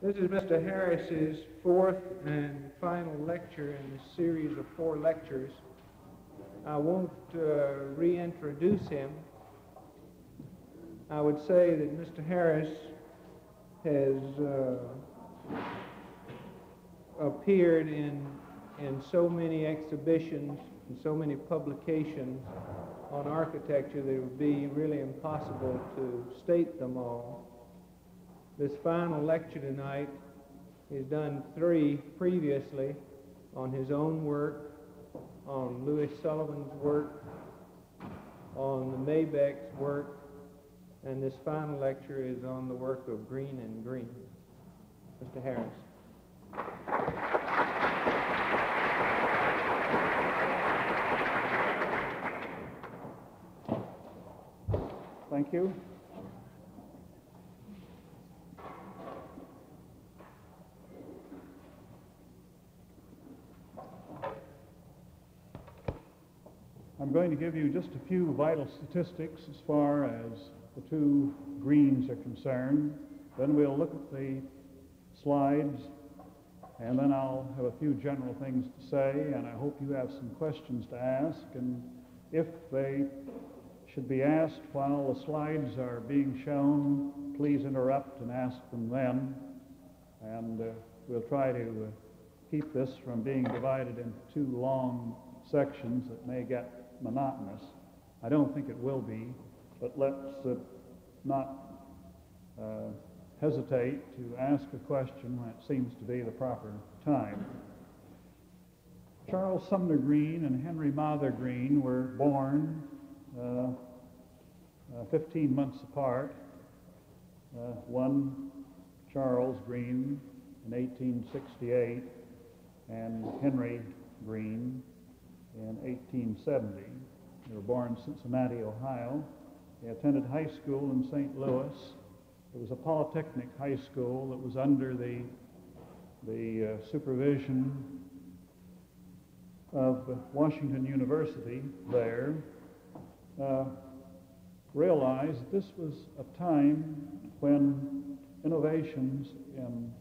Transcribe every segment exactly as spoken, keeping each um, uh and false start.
This is Mister Harris's fourth and final lecture in a series of four lectures. I won't uh, reintroduce him. I would say that Mister Harris has uh, appeared in, in so many exhibitions and so many publications on architecture that it would be really impossible to state them all. This final lecture tonight, he's done three previously on his own work, on Louis Sullivan's work, on the Maybeck's work, and this final lecture is on the work of Greene and Greene. Mister Harris. Thank you. I'm going to give you just a few vital statistics as far as the two Greenes are concerned. Then we'll look at the slides, and then I'll have a few general things to say, and I hope you have some questions to ask. And if they should be asked while the slides are being shown, please interrupt and ask them then. And uh, we'll try to uh, keep this from being divided into two long sections that may get monotonous. I don't think it will be, but let's uh, not uh, hesitate to ask a question when it seems to be the proper time. Charles Sumner Greene and Henry Mather Greene were born uh, uh, fifteen months apart. Uh, one Charles Greene in eighteen sixty-eight and Henry Greene in eighteen seventy. They were born in Cincinnati, Ohio. They attended high school in Saint Louis. It was a polytechnic high school that was under the, the uh, supervision of Washington University there. Uh, realized this was a time when innovations in,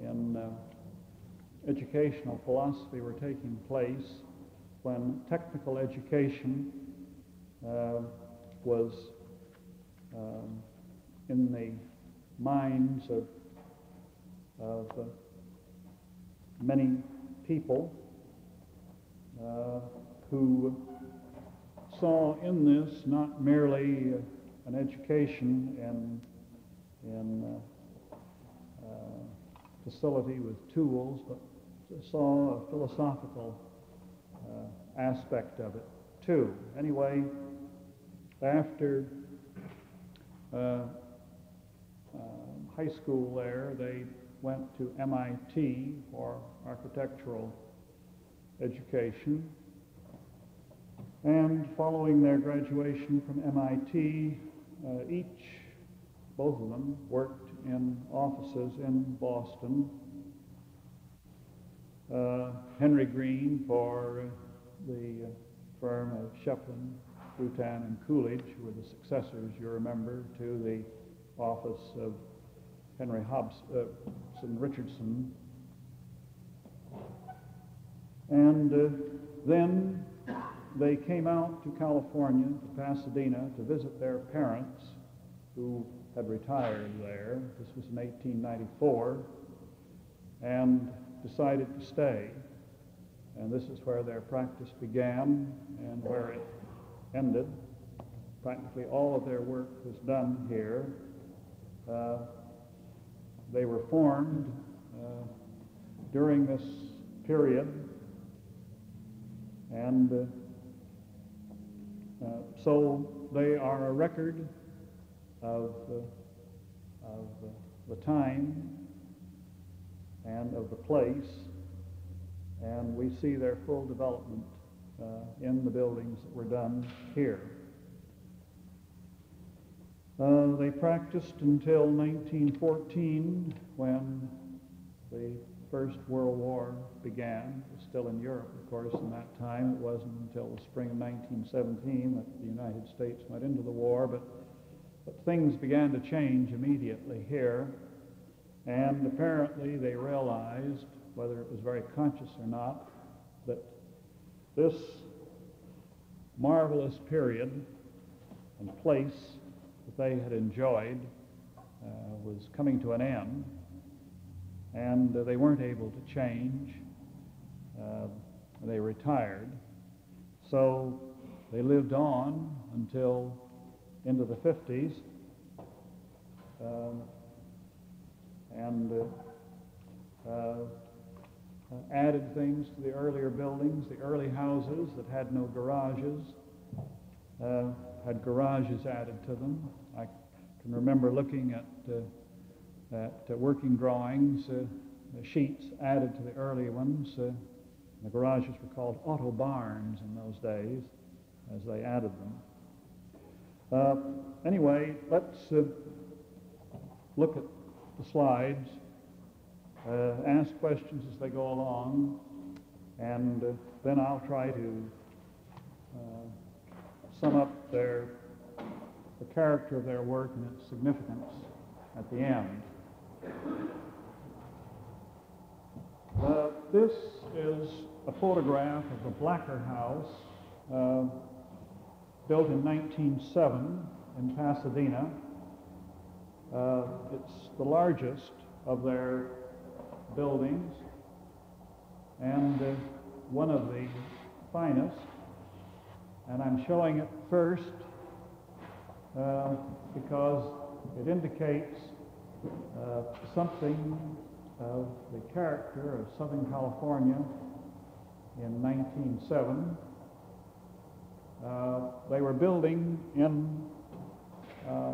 in uh, educational philosophy were taking place, when technical education uh, was um, in the minds of, of uh, many people uh, who saw in this not merely uh, an education in, in uh, uh, facility with tools, but saw a philosophical Uh, aspect of it, too. Anyway, after uh, uh, high school there, they went to M I T for architectural education. And following their graduation from M I T, uh, each, both of them, worked in offices in Boston. Uh, Henry Greene for uh, the uh, firm of Shepley, Rutan, and Coolidge were the successors, you remember, to the office of Henry Hobson uh, Richardson. And uh, then they came out to California, to Pasadena, to visit their parents who had retired there. This was in eighteen ninety-four. And decided to stay, and this is where their practice began and where it ended. Practically all of their work was done here. Uh, they were formed uh, during this period, and uh, uh, so they are a record of, uh, of uh, the time and of the place, and we see their full development uh, in the buildings that were done here. Uh, they practiced until nineteen fourteen, when the First World War began. It was still in Europe, of course, in that time. It wasn't until the spring of nineteen seventeen that the United States went into the war, but, but things began to change immediately here. And apparently they realized, whether it was very conscious or not, that this marvelous period and place that they had enjoyed uh, was coming to an end, and uh, they weren't able to change. Uh, they retired. So they lived on until into the fifties, uh, and uh, uh, added things to the earlier buildings. The early houses that had no garages uh, had garages added to them. I can remember looking at, uh, at uh, working drawings, uh, sheets added to the early ones. Uh, the garages were called auto barns in those days as they added them. Uh, anyway, let's uh, look at the slides, uh, ask questions as they go along, and uh, then I'll try to uh, sum up their, the character of their work and its significance at the end. Uh, this is a photograph of the Blacker House, uh, built in nineteen oh seven in Pasadena. Uh, it's the largest of their buildings and uh, one of the finest. And I'm showing it first uh, because it indicates uh, something of the character of Southern California in nineteen oh seven. Uh, they were building in uh,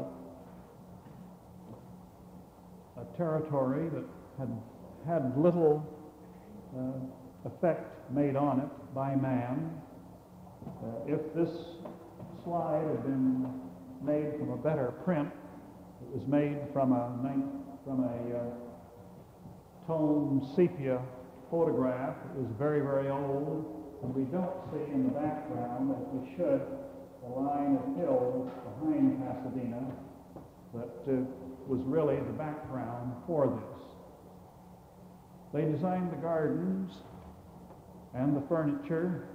a territory that had had little uh, effect made on it by man. Uh, if this slide had been made from a better print, it was made from a from a uh, tone sepia photograph. It was very, very old. And we don't see in the background, as we should, the line of hills behind Pasadena that uh, was really the background for this. They designed the gardens and the furniture,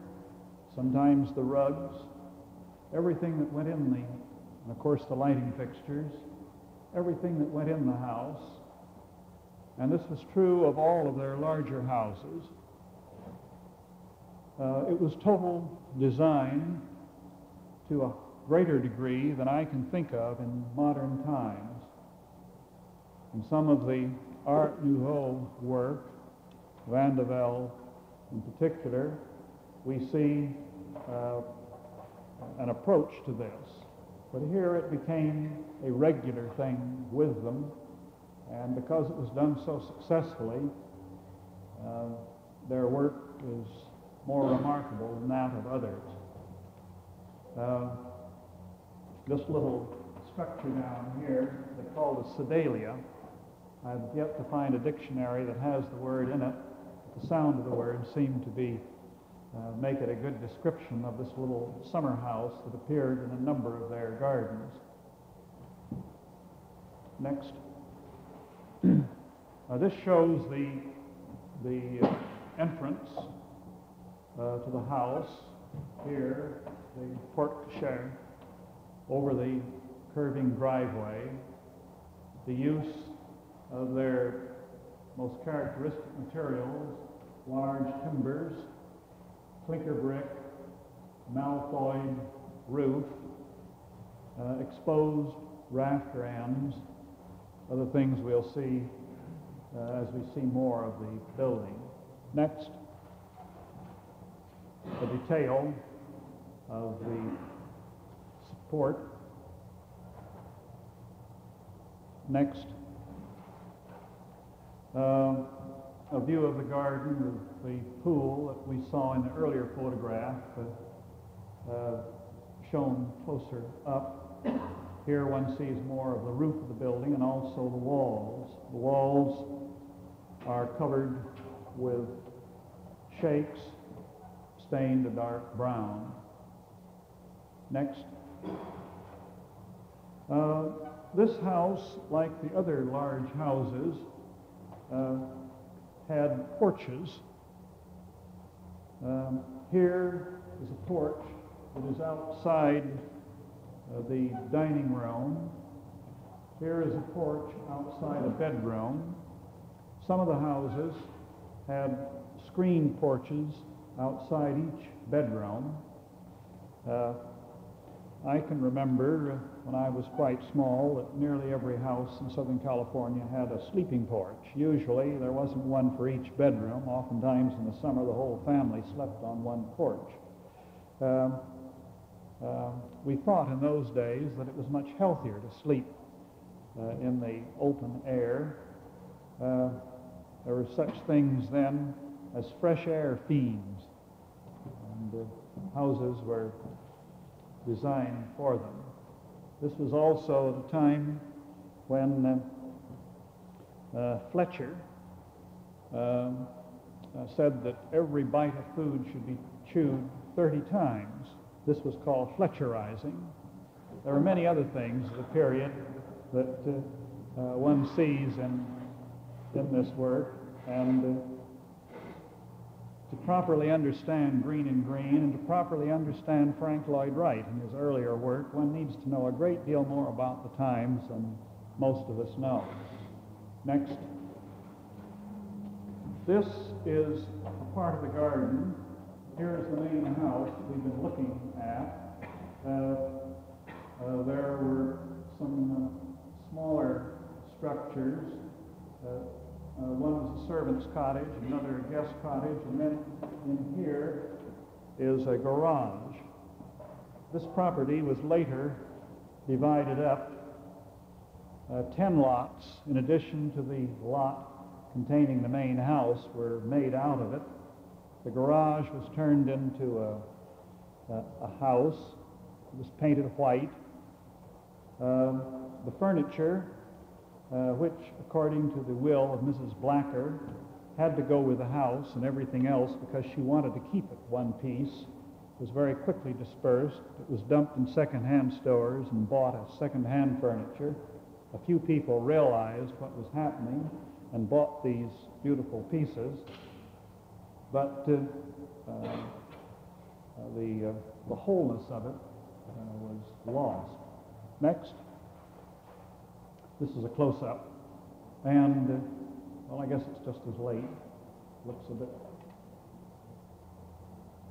sometimes the rugs, everything that went in the, and of course the lighting fixtures, everything that went in the house. And this was true of all of their larger houses. Uh, it was total design to a greater degree than I can think of in modern times. And some of the Art Nouveau work, Vandevelle in particular, we see uh, an approach to this. But here it became a regular thing with them, and because it was done so successfully, uh, their work is more remarkable than that of others. Uh, this little structure down here, they call the sedalia. I've yet to find a dictionary that has the word in it. The sound of the word seemed to be, uh, make it a good description of this little summer house that appeared in a number of their gardens. Next. Now this shows the, the uh, entrance Uh, to the house here, the porte-cochere, over the curving driveway, the use of their most characteristic materials, large timbers, clinker brick, Malthoid roof, uh, exposed rafter ends, other things we'll see uh, as we see more of the building. Next. A detail of the support. Next, uh, a view of the garden, of the pool that we saw in the earlier photograph, uh, uh, shown closer up. Here one sees more of the roof of the building and also the walls. The walls are covered with shakes, stained a dark brown. Next. Uh, this house, like the other large houses, uh, had porches. Um, here is a porch that is outside uh, the dining room. Here is a porch outside a bedroom. Some of the houses had screened porches outside each bedroom. Uh, I can remember when I was quite small that nearly every house in Southern California had a sleeping porch. Usually there wasn't one for each bedroom. Oftentimes in the summer the whole family slept on one porch. Um, uh, we thought in those days that it was much healthier to sleep uh, in the open air. Uh, there were such things then as fresh air fiends, and uh, houses were designed for them. This was also at a time when uh, uh, Fletcher uh, uh, said that every bite of food should be chewed thirty times. This was called Fletcherizing. There were many other things of the period that uh, uh, one sees in, in this work, and uh, to properly understand Greene and Greene and to properly understand Frank Lloyd Wright in his earlier work, one needs to know a great deal more about the times than most of us know. Next. This is a part of the garden. Here is the main house we've been looking at. Uh, uh, there were some uh, smaller structures. Uh, Uh, one was a servant's cottage, another a guest cottage, and then in here is a garage. This property was later divided up, uh, ten lots in addition to the lot containing the main house were made out of it. The garage was turned into a, a, a house. It was painted white. Uh, the furniture, Uh, which, according to the will of Missus Blacker, had to go with the house and everything else because she wanted to keep it one piece. It was very quickly dispersed. It was dumped in second-hand stores and bought as second-hand furniture. A few people realized what was happening and bought these beautiful pieces. But uh, uh, the, uh, the wholeness of it uh, was lost. Next. This is a close-up, and, uh, well, I guess it's just as late. Looks a bit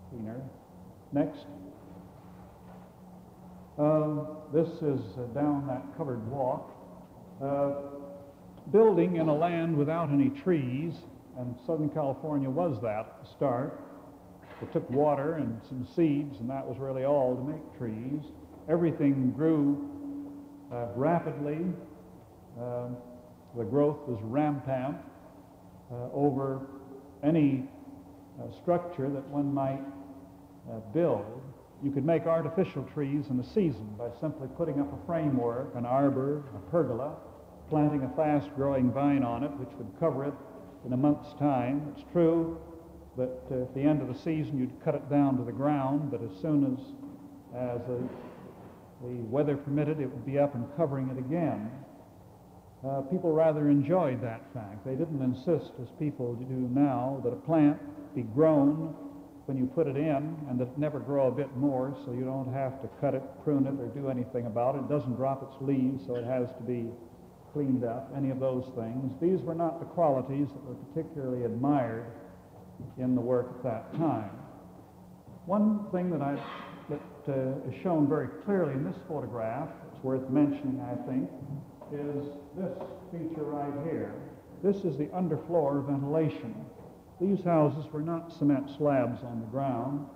cleaner. Next. Uh, this is uh, down that covered walk. Uh, building in a land without any trees, and Southern California was that at the start. It took water and some seeds, and that was really all to make trees. Everything grew uh, rapidly. Uh, the growth was rampant uh, over any uh, structure that one might uh, build. You could make artificial trees in the season by simply putting up a framework, an arbor, a pergola, planting a fast-growing vine on it, which would cover it in a month's time. It's true that uh, at the end of the season you'd cut it down to the ground, but as soon as, as uh, the weather permitted, it would be up and covering it again. Uh, people rather enjoyed that fact. They didn't insist, as people do now, that a plant be grown when you put it in and that it never grow a bit more, so you don't have to cut it, prune it, or do anything about it. It doesn't drop its leaves, so it has to be cleaned up, any of those things. These were not the qualities that were particularly admired in the work at that time. One thing that, I, that uh, is shown very clearly in this photograph, it's worth mentioning, I think, is this feature right here. This is the underfloor ventilation. These houses were not cement slabs on the ground.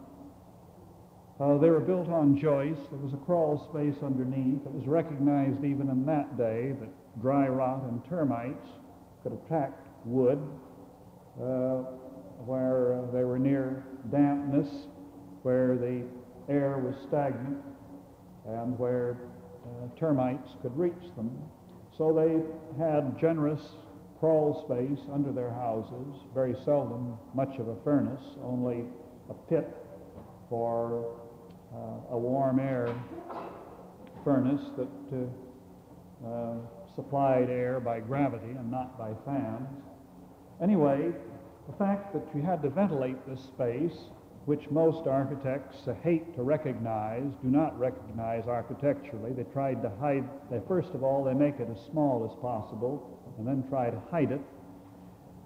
Uh, they were built on joists. There was a crawl space underneath. It was recognized even in that day that dry rot and termites could attack wood uh, where uh, they were near dampness, where the air was stagnant, and where uh, termites could reach them. So they had generous crawl space under their houses, very seldom much of a furnace, only a pit for uh, a warm air furnace that uh, uh, supplied air by gravity and not by fans. Anyway, the fact that you had to ventilate this space, which most architects hate to recognize, do not recognize architecturally. They tried to hide, they, first of all, they make it as small as possible, and then try to hide it.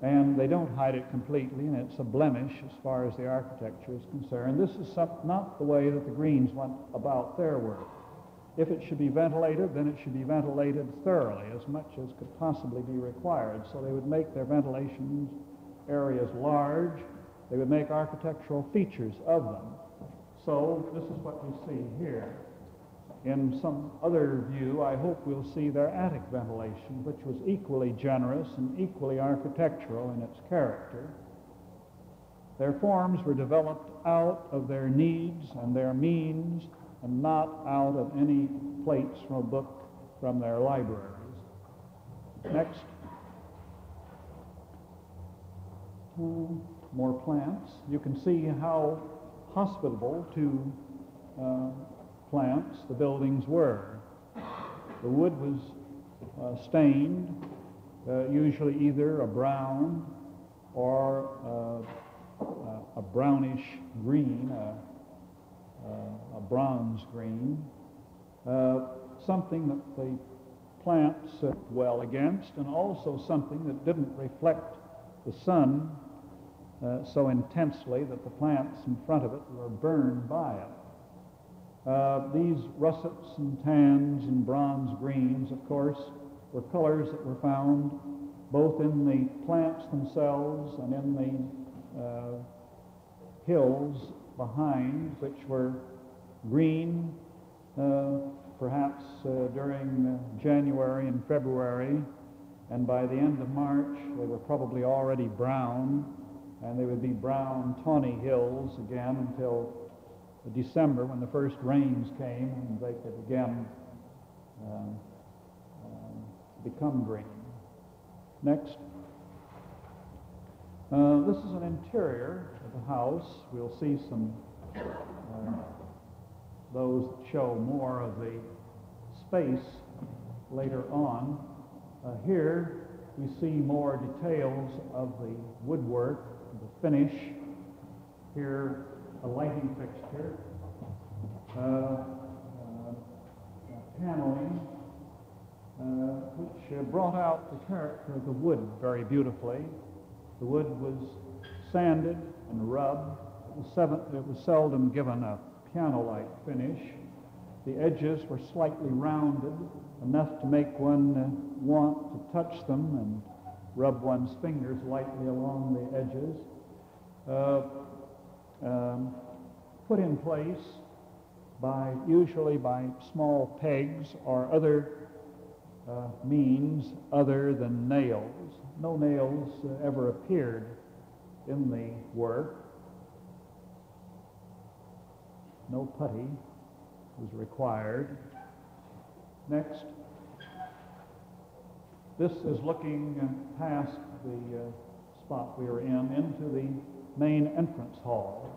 And they don't hide it completely, and it's a blemish as far as the architecture is concerned. This is some, not the way that the Greenes went about their work. If it should be ventilated, then it should be ventilated thoroughly, as much as could possibly be required. So they would make their ventilation areas large. They would make architectural features of them. So this is what we see here. In some other view, I hope we'll see their attic ventilation, which was equally generous and equally architectural in its character. Their forms were developed out of their needs and their means, and not out of any plates from a book from their libraries. Next. Two more plants. You can see how hospitable to uh, plants the buildings were. The wood was uh, stained, uh, usually either a brown or uh, a brownish green, uh, Uh, a bronze green, uh, something that the plants uh, well against, and also something that didn't reflect the sun uh, so intensely that the plants in front of it were burned by it. Uh, these russets and tans and bronze greens, of course, were colors that were found both in the plants themselves and in the uh, hills behind, which were green, uh, perhaps uh, during uh, January and February, and by the end of March they were probably already brown, and they would be brown, tawny hills again until December, when the first rains came and they could again uh, uh, become green. Next. Uh, this is an interior of the house. We'll see some uh, those that show more of the space later on. Uh, here we see more details of the woodwork, the finish. Here a lighting fixture, uh, uh, paneling, uh, which uh, brought out the character of the wood very beautifully. The wood was sanded and rubbed. It was, seven, it was seldom given a piano-like finish. The edges were slightly rounded, enough to make one uh, want to touch them and rub one's fingers lightly along the edges. Uh, um, put in place by usually by small pegs or other uh, means other than nails. No nails uh, ever appeared in the work. No putty was required. Next. This is looking uh, past the uh, spot we were in into the main entrance hall.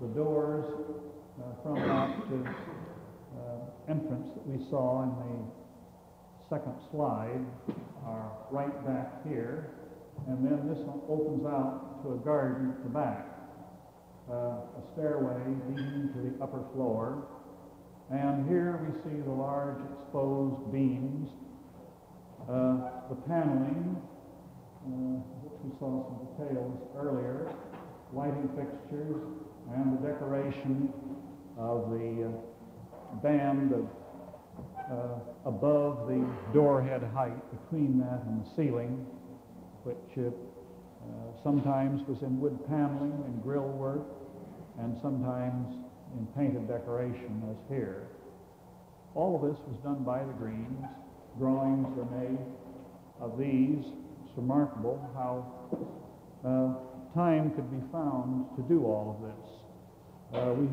The doors uh, from out to uh, entrance that we saw in the second slide are right back here, and then this one opens out to a garden at the back, uh, a stairway leading to the upper floor, and here we see the large exposed beams, uh, the paneling, uh, which we saw some details earlier, lighting fixtures, and the decoration of the uh, band of Uh, above the doorhead height, between that and the ceiling, which uh, uh, sometimes was in wood paneling and grill work, and sometimes in painted decoration, as here. All of this was done by the Greenes. Drawings were made of these. It's remarkable how uh, time could be found to do all of this. Uh, we,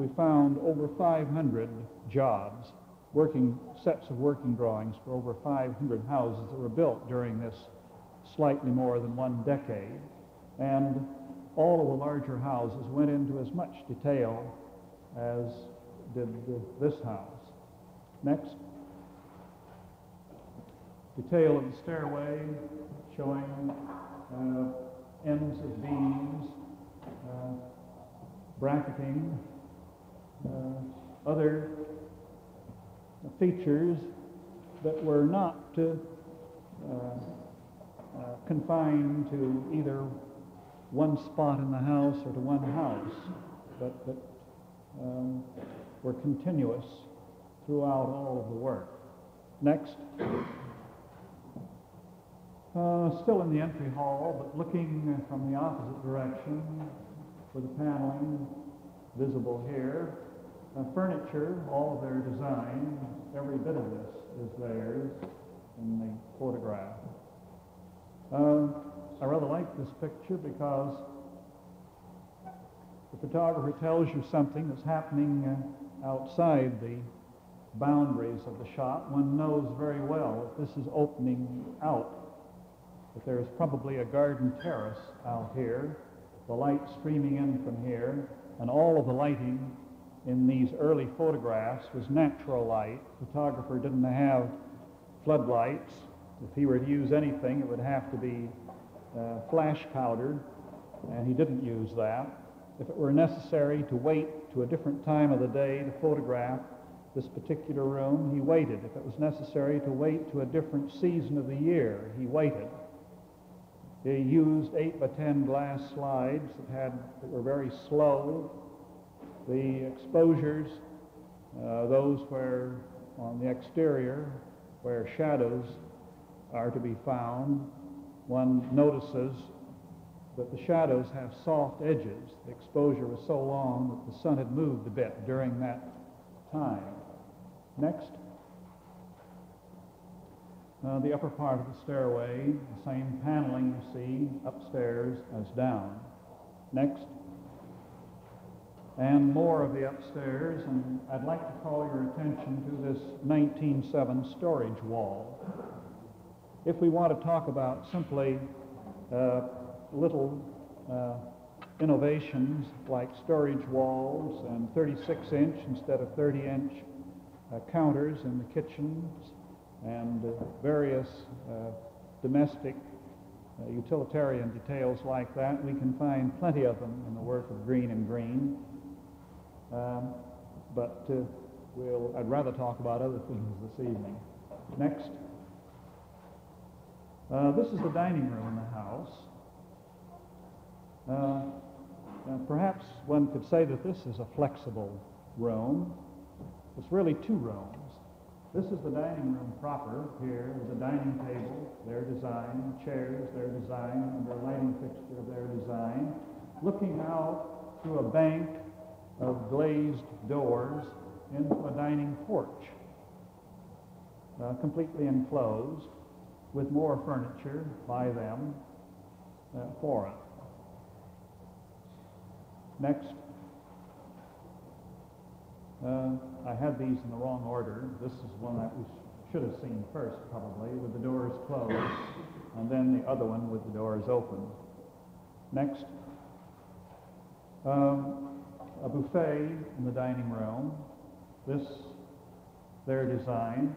we found over five hundred jobs, working sets of working drawings for over five hundred houses that were built during this slightly more than one decade, and all of the larger houses went into as much detail as did this house. Next. Detail of the stairway showing uh, ends of beams, uh, bracketing, uh, other features that were not uh, uh, confined to either one spot in the house or to one house, but that um, were continuous throughout all of the work. Next. Uh, still in the entry hall, but looking from the opposite direction for the paneling visible here. Uh, furniture, all of their design, every bit of this is theirs in the photograph. Uh, I rather like this picture because the photographer tells you something that's happening uh, outside the boundaries of the shop. One knows very well that this is opening out, that there is probably a garden terrace out here, the light streaming in from here, and all of the lighting in these early photographs was natural light. The photographer didn't have floodlights. If he were to use anything, it would have to be uh, flash powdered, and he didn't use that. If it were necessary to wait to a different time of the day to photograph this particular room, he waited. If it was necessary to wait to a different season of the year, he waited. They used eight by ten glass slides that had that were very slow. The exposures, uh, those where on the exterior, where shadows are to be found, one notices that the shadows have soft edges. The exposure was so long that the sun had moved a bit during that time. Next. Uh, the upper part of the stairway, the same paneling you see upstairs as down. Next. And more of the upstairs, and I'd like to call your attention to this nineteen oh seven storage wall. If we want to talk about simply uh, little uh, innovations like storage walls and thirty-six inch instead of thirty inch uh, counters in the kitchens, and uh, various uh, domestic uh, utilitarian details like that, we can find plenty of them in the work of Greene and Greene. Um, but uh, we'll, I'd rather talk about other things this evening. Next. Uh, this is the dining room in the house. Uh, now perhaps one could say that this is a flexible room. It's really two rooms. This is the dining room proper here, with the dining table, their design, chairs, their design, and the lighting fixture, their design, looking out through a bank of glazed doors into a dining porch, uh, completely enclosed, with more furniture by them uh, for it. Next. Uh, I had these in the wrong order. This is one that we sh should have seen first, probably, with the doors closed, and then the other one with the doors open. Next. Um, a buffet in the dining room. This, their design.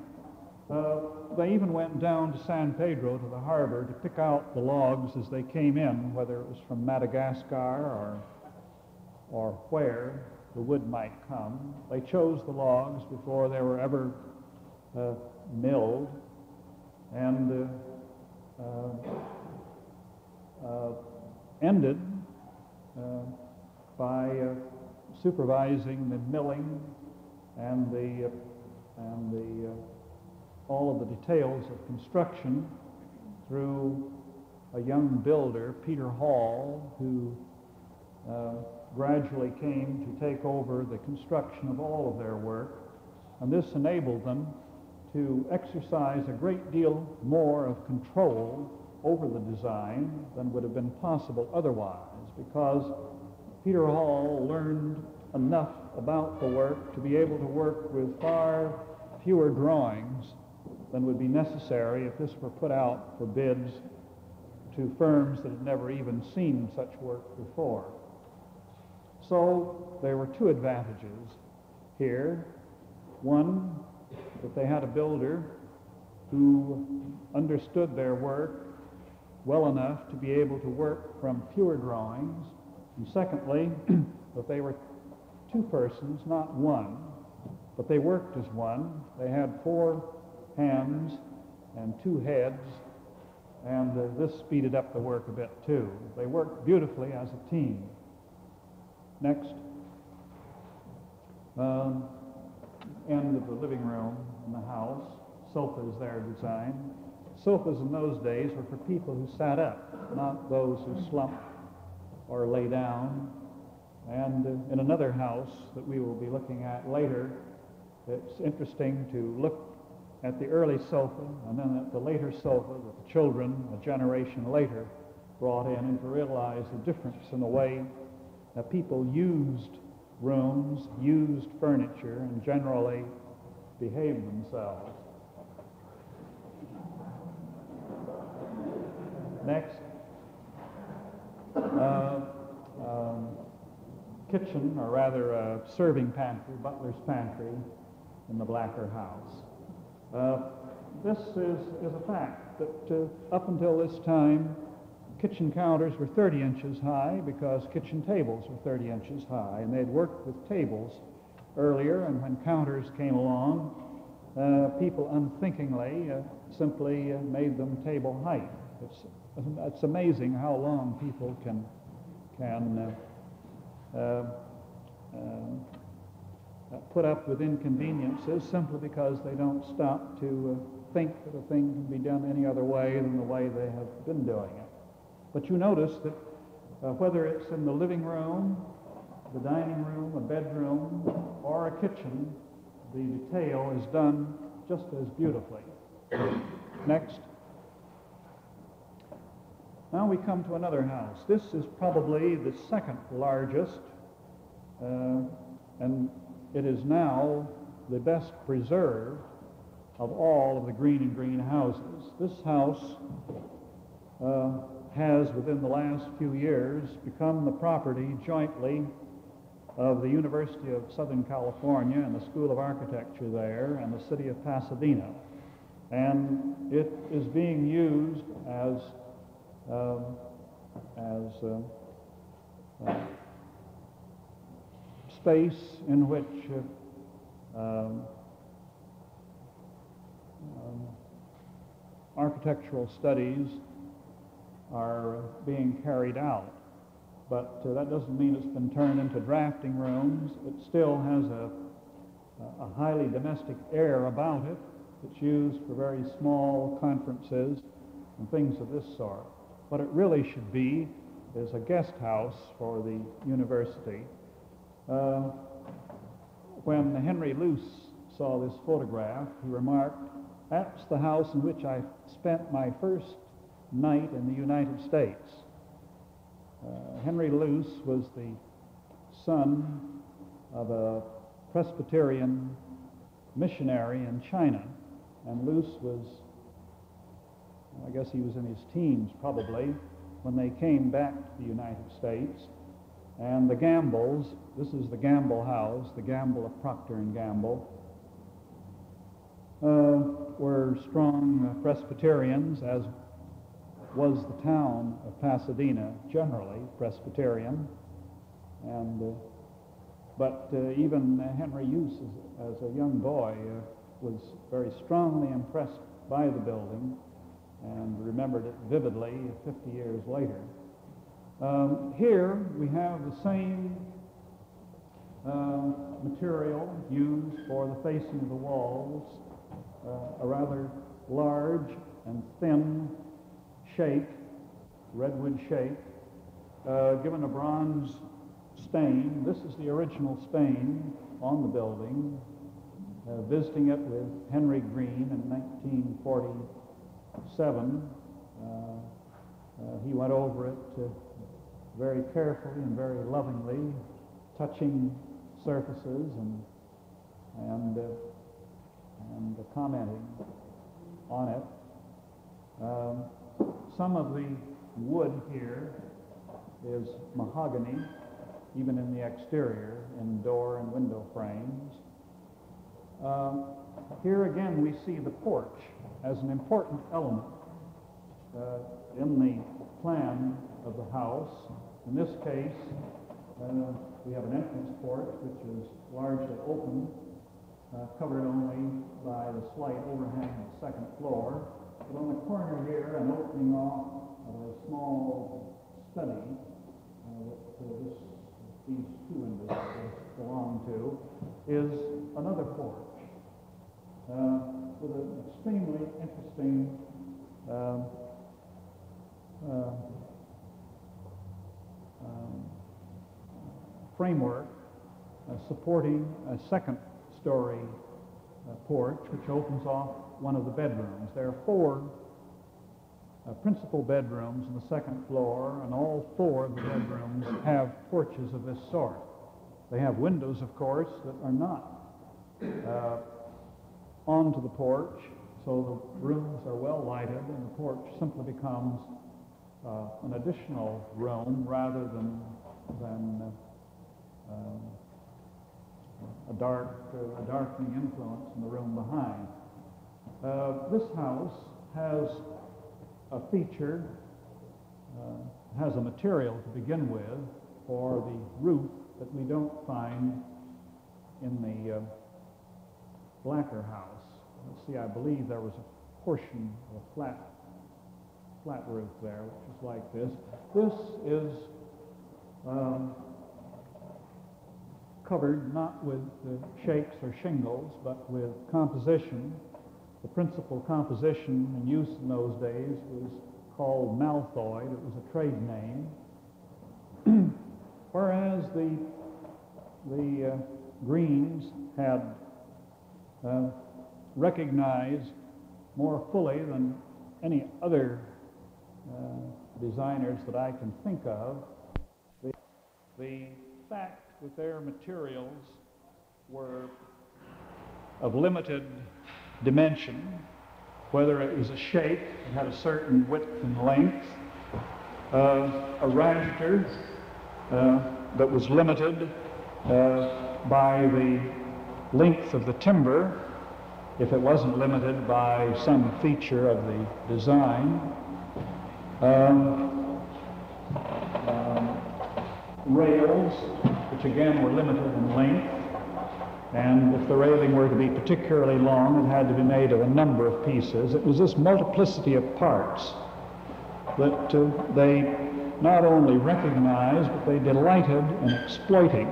Uh, they even went down to San Pedro, to the harbor, to pick out the logs as they came in, whether it was from Madagascar or, or where the wood might come. They chose the logs before they were ever uh, milled, and uh, uh, uh, ended uh, by uh, supervising the milling and the uh, and the uh, all of the details of construction through a young builder, Peter Hall, who uh, gradually came to take over the construction of all of their work, and this enabled them to exercise a great deal more of control over the design than would have been possible otherwise, because Peter Hall learned enough about the work to be able to work with far fewer drawings than would be necessary if this were put out for bids to firms that had never even seen such work before. So there were two advantages here. One, that they had a builder who understood their work well enough to be able to work from fewer drawings, and secondly, that they were two persons, not one, but they worked as one. They had four hands and two heads, and uh, this speeded up the work a bit too. They worked beautifully as a team. Next. Um, end of the living room in the house. Sofas there designed. Sofas in those days were for people who sat up, not those who slumped or lay down. And uh, in another house that we will be looking at later, it's interesting to look at the early sofa and then at the later sofa that the children a generation later brought in, and to realize the difference in the way that people used rooms, used furniture, and generally behaved themselves. Next, uh, um, kitchen, or rather a serving pantry, butler's pantry, in the Blacker House. Uh, this is, is a fact that uh, up until this time, kitchen counters were thirty inches high because kitchen tables were thirty inches high, and they'd worked with tables earlier, and when counters came along, uh, people unthinkingly uh, simply uh, made them table height. It's, it's amazing how long people can, can uh, uh, uh, put up with inconveniences simply because they don't stop to uh, think that a thing can be done any other way than the way they have been doing it. But you notice that uh, whether it's in the living room, the dining room, a bedroom, or a kitchen, the detail is done just as beautifully. Next. Now we come to another house. This is probably the second largest, uh, and it is now the best preserved of all of the Greene and Greene houses. This house uh, has, within the last few years, become the property jointly of the University of Southern California and the School of Architecture there and the city of Pasadena. And it is being used as, um, as uh, uh, space in which uh, um, um, architectural studies are being carried out. But uh, that doesn't mean it's been turned into drafting rooms. It still has a, a highly domestic air about it. It's used for very small conferences and things of this sort. What it really should be is a guest house for the university. Uh, when Henry Luce saw this photograph, he remarked, "That's the house in which I spent my first night in the United States." Uh, Henry Luce was the son of a Presbyterian missionary in China, and Luce was, I guess he was in his teens probably, when they came back to the United States. And the Gambles, this is the Gamble House, the Gamble of Procter and Gamble, uh, were strong Presbyterians, as was the town of Pasadena, generally Presbyterian. And, uh, but uh, even uh, Henry Luce, as, as a young boy, uh, was very strongly impressed by the building and remembered it vividly fifty years later. Um, here we have the same uh, material used for the facing of the walls, uh, a rather large and thin shake, redwood shake, uh, given a bronze stain. This is the original stain on the building, uh, visiting it with Henry Greene in nineteen forty-seven. Uh, uh, he went over it to very carefully and very lovingly, touching surfaces and, and, uh, and uh, commenting on it. Um, some of the wood here is mahogany, even in the exterior, in door and window frames. Um, here again we see the porch as an important element uh, in the plan of the house. In this case, uh, we have an entrance porch, which is largely open, uh, covered only by the slight overhang of the second floor. But on the corner here, I'm opening off of a small study uh, that this, these two individuals belong to, is another porch uh, with an extremely interesting uh, uh, um, framework uh, supporting a second story uh, porch, which opens off one of the bedrooms. There are four uh, principal bedrooms on the second floor, and all four of the bedrooms have porches of this sort. They have windows, of course, that are not uh, onto the porch, so the rooms are well lighted, and the porch simply becomes uh, an additional room rather than, than uh, uh, a, dark, uh, a darkening influence in the room behind. Uh, this house has a feature, uh, has a material to begin with for the roof that we don't find in the uh, Blacker House. Let's see, I believe there was a portion of a flat, flat roof there, which is like this. This is um, covered not with the shakes or shingles, but with composition. The principal composition in use in those days was called Malthoid. It was a trade name. Whereas the, the uh, Greens had uh, recognized more fully than any other uh, designers that I can think of the, the fact that their materials were of limited dimension, whether it was a shape that had a certain width and length, uh, a rafter uh, that was limited uh, by the length of the timber, if it wasn't limited by some feature of the design, um, um, rails, which again were limited in length. And if the railing were to be particularly long, it had to be made of a number of pieces. It was this multiplicity of parts that uh, they not only recognized, but they delighted in exploiting,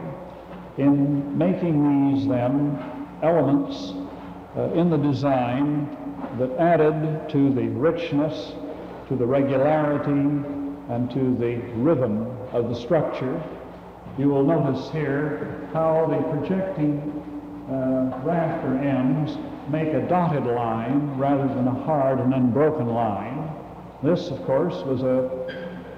in making these then elements uh, in the design that added to the richness, to the regularity, and to the rhythm of the structure. You will notice here how the projecting Uh, rafter ends make a dotted line rather than a hard and unbroken line. This, of course, was a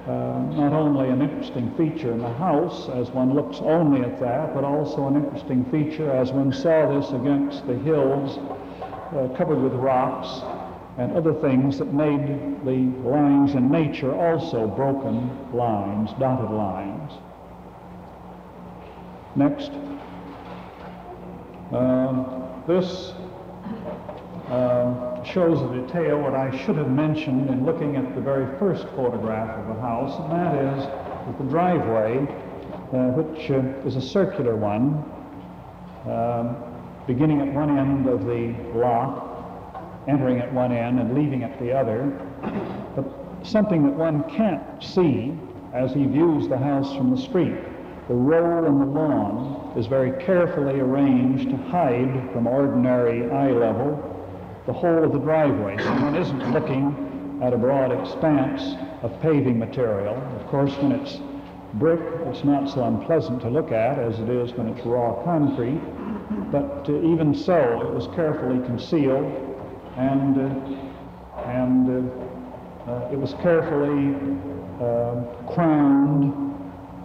uh, not only an interesting feature in the house as one looks only at that, but also an interesting feature as one saw this against the hills uh, covered with rocks and other things that made the lines in nature also broken lines, dotted lines. Next. Uh, this uh, shows a detail what I should have mentioned in looking at the very first photograph of the house, and that is that the driveway, uh, which uh, is a circular one, uh, beginning at one end of the lot, entering at one end and leaving at the other, but something that one can't see as he views the house from the street. The roll and the lawn is very carefully arranged to hide from ordinary eye level the whole of the driveway. So one isn't looking at a broad expanse of paving material. Of course, when it's brick, it's not so unpleasant to look at as it is when it's raw concrete. But uh, even so, it was carefully concealed, and uh, and uh, uh, it was carefully uh, crowned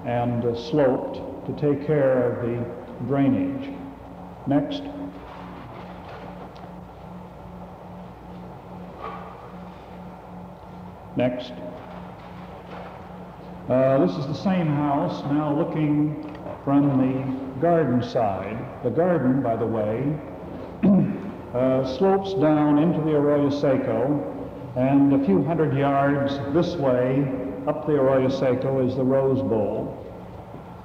and uh, sloped to take care of the drainage. Next. Next. Uh, this is the same house now looking from the garden side. The garden, by the way, uh, slopes down into the Arroyo Seco and a few hundred yards this way, up the Arroyo Seco, is the Rose Bowl.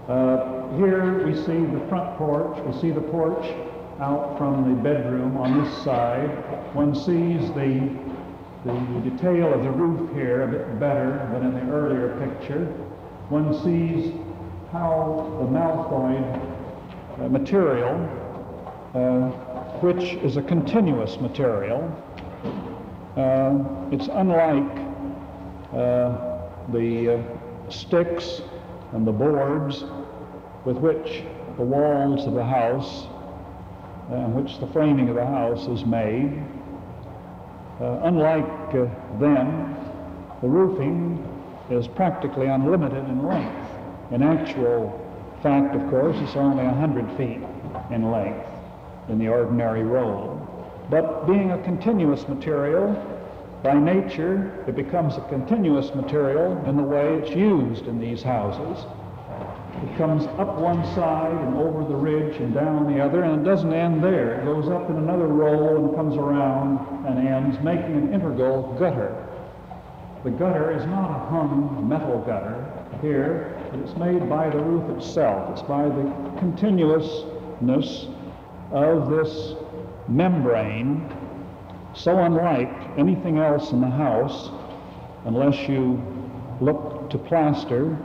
Uh, here we see the front porch. We see the porch out from the bedroom on this side. One sees the, the detail of the roof here a bit better than in the earlier picture. One sees how the Malthoid uh, material, uh, which is a continuous material, Uh, it's unlike uh, the uh, sticks and the boards with which the walls of the house and uh, which the framing of the house is made. Uh, unlike uh, them, the roofing is practically unlimited in length. In actual fact, of course, it's only one hundred feet in length in the ordinary roll. But being a continuous material, by nature, it becomes a continuous material in the way it's used in these houses. It comes up one side and over the ridge and down the other, and it doesn't end there. It goes up in another roll and comes around and ends, making an integral gutter. The gutter is not a hung metal gutter here, but it's made by the roof itself. It's by the continuousness of this membrane, so unlike anything else in the house, unless you look to plaster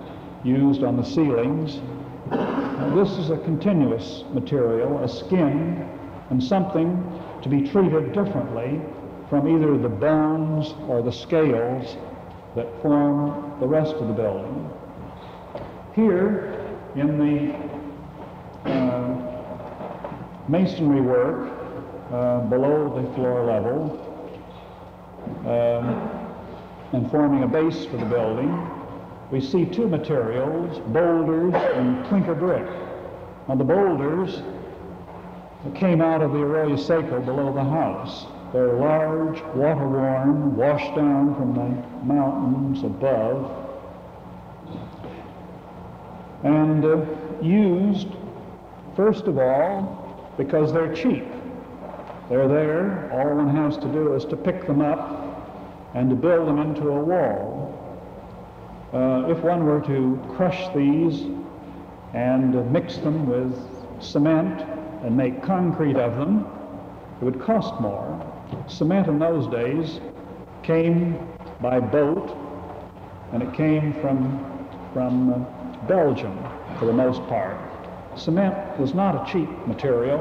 used on the ceilings. Now, this is a continuous material, a skin, and something to be treated differently from either the bones or the scales that form the rest of the building. Here, in the uh, masonry work, Uh, below the floor level uh, and forming a base for the building, we see two materials, boulders and clinker brick. Now the boulders came out of the Arroyo Seco below the house. They're large, water-worn, washed down from the mountains above, and uh, used, first of all, because they're cheap. They're there. All one has to do is to pick them up and to build them into a wall. Uh, if one were to crush these and mix them with cement and make concrete of them, it would cost more. Cement in those days came by boat, and it came from, from uh, Belgium for the most part. Cement was not a cheap material.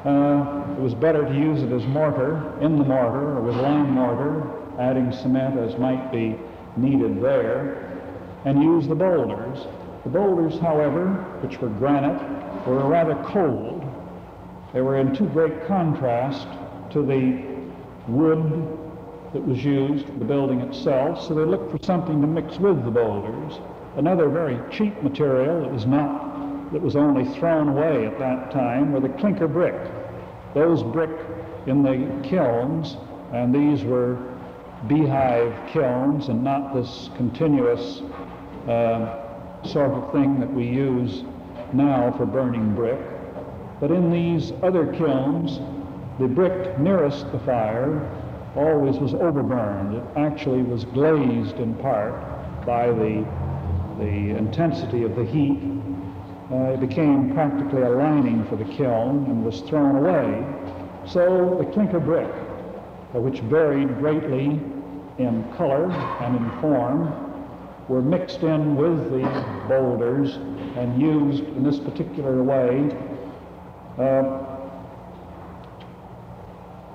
Uh, it was better to use it as mortar, in the mortar, or with lime mortar, adding cement as might be needed there, and use the boulders. The boulders, however, which were granite, were rather cold. They were in too great contrast to the wood that was used for the building itself, so they looked for something to mix with the boulders. Another very cheap material that was not that was only thrown away at that time were the clinker brick. Those brick in the kilns, and these were beehive kilns and not this continuous uh, sort of thing that we use now for burning brick. But in these other kilns, the brick nearest the fire always was overburned. It actually was glazed in part by the, the intensity of the heat. Uh, it became practically a lining for the kiln and was thrown away. So the clinker brick, uh, which varied greatly in color and in form, were mixed in with the boulders and used in this particular way. Uh,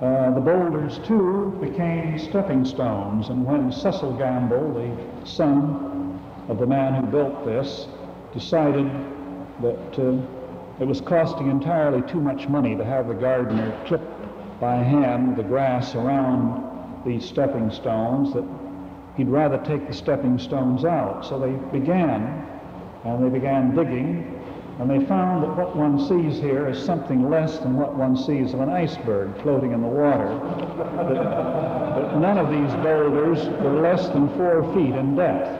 uh, the boulders, too, became stepping stones, and when Cecil Gamble, the son of the man who built this, decided that uh, it was costing entirely too much money to have the gardener clip by hand the grass around these stepping stones, that he'd rather take the stepping stones out. So they began, and they began digging, and they found that what one sees here is something less than what one sees of an iceberg floating in the water. But, but none of these boulders were less than four feet in depth.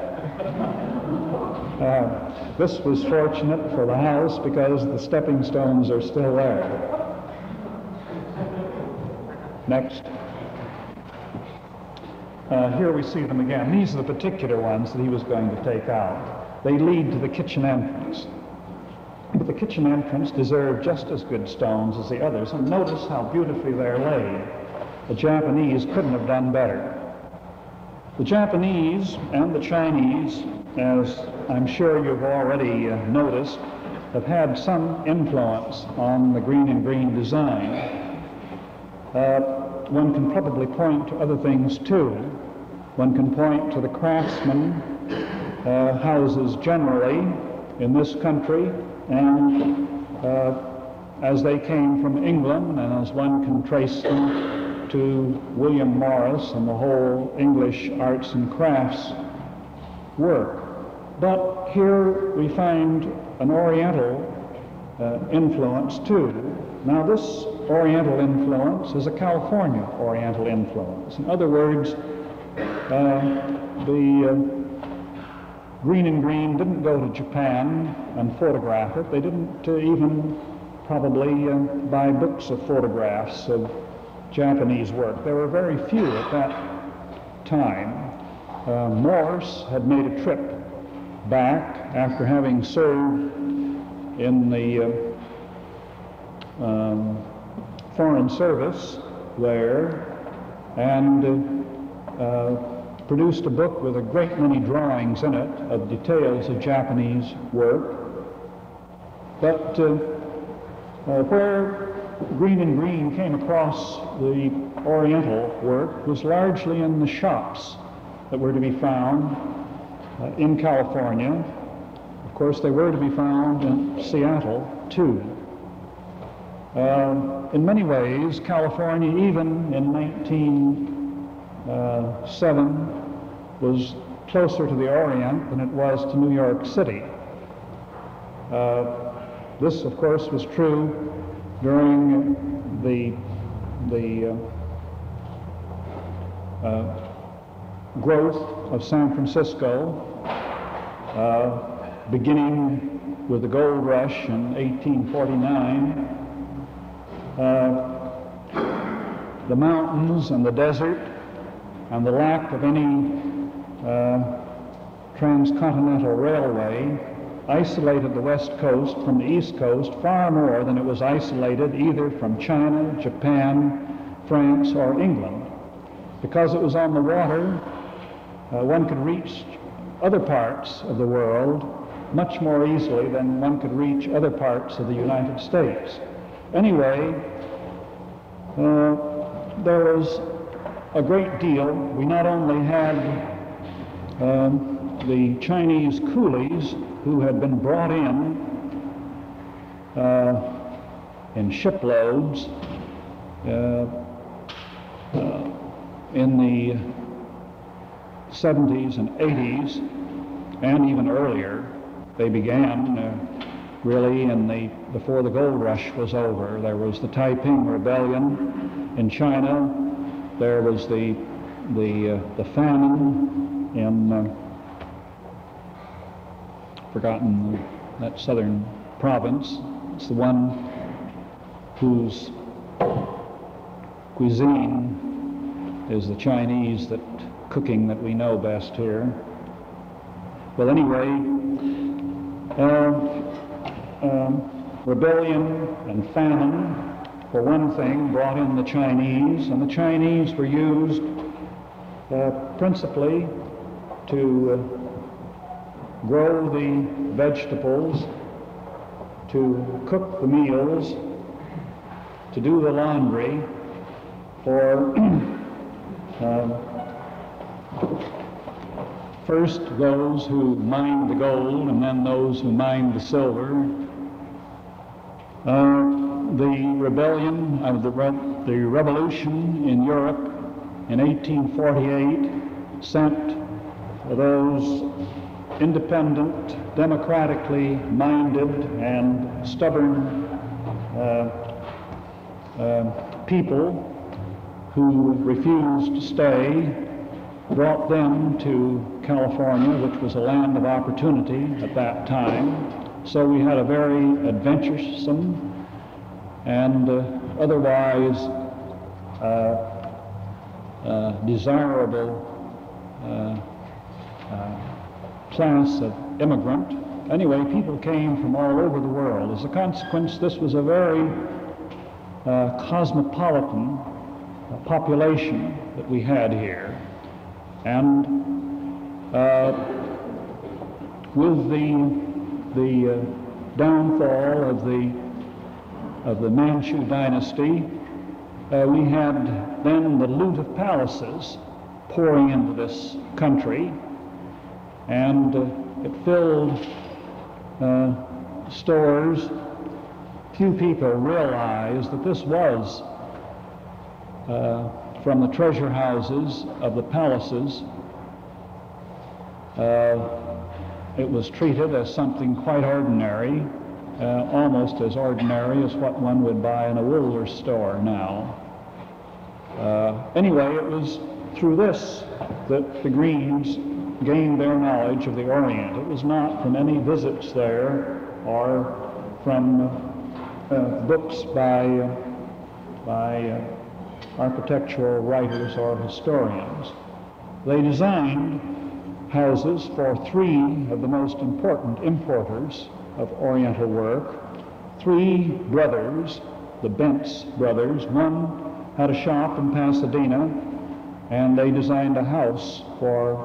Uh, This was fortunate for the house because the stepping stones are still there. Next. Uh, here we see them again. These are the particular ones that he was going to take out. They lead to the kitchen entrance. But the kitchen entrance deserved just as good stones as the others, and notice how beautifully they're laid. The Japanese couldn't have done better. The Japanese and the Chinese, as I'm sure you've already uh, noticed, have had some influence on the Greene and Greene design. Uh, one can probably point to other things too. One can point to the craftsman uh, houses generally in this country, and uh, as they came from England, and as one can trace them to William Morris and the whole English arts and crafts work. But here we find an Oriental uh, influence too. Now this Oriental influence is a California Oriental influence. In other words, uh, the uh, Greene and Greene didn't go to Japan and photograph it. They didn't uh, even probably uh, buy books of photographs of Japanese work. There were very few at that time. Uh, Morse had made a trip back after having served in the uh, um, Foreign Service there, and uh, uh, produced a book with a great many drawings in it of details of Japanese work. But uh, uh, where Greene and Greene came across the Oriental work was largely in the shops that were to be found uh, in California. Of course, they were to be found in Seattle too. Uh, in many ways, California, even in nineteen oh seven, was closer to the Orient than it was to New York City. Uh, this, of course, was true during the, the uh, uh, growth of San Francisco, uh, beginning with the gold rush in eighteen forty-nine. Uh, the mountains and the desert and the lack of any uh, transcontinental railway isolated the West Coast from the East Coast far more than it was isolated either from China, Japan, France, or England. Because it was on the water, uh, one could reach other parts of the world much more easily than one could reach other parts of the United States. Anyway, uh, there was a great deal. We not only had um, the Chinese coolies who had been brought in uh, in shiploads uh, uh, in the seventies and eighties, and even earlier. They began uh, really in the before the gold rush was over. There was the Taiping Rebellion in China. There was the the uh, the famine in uh, forgotten that southern province. It's the one whose cuisine is the Chinese that cooking that we know best here. Well, anyway, uh, um, rebellion and famine, for one thing, brought in the Chinese, and the Chinese were used uh, principally to uh, grow the vegetables, to cook the meals, to do the laundry, for uh, first those who mined the gold and then those who mined the silver. Uh, The rebellion of the, re the revolution in Europe in eighteen forty-eight sent those independent, democratically minded, and stubborn uh, uh, people who refused to stay, brought them to California, which was a land of opportunity at that time. So we had a very adventuresome and uh, otherwise uh, uh, desirable uh, uh, class of immigrant. Anyway, people came from all over the world. As a consequence, this was a very uh, cosmopolitan uh, population that we had here. And uh, with the, the uh, downfall of the, of the Manchu Dynasty, Uh, we had then the loot of palaces pouring into this country, and uh, it filled uh, stores. Few people realized that this was uh, from the treasure houses of the palaces. Uh, it was treated as something quite ordinary. Uh, almost as ordinary as what one would buy in a Woolworth store now. Uh, anyway, it was through this that the Greenes gained their knowledge of the Orient. It was not from any visits there or from uh, uh, books by, uh, by uh, architectural writers or historians. They designed houses for three of the most important importers of Oriental work, three brothers, the Bentz brothers. One had a shop in Pasadena, and they designed a house for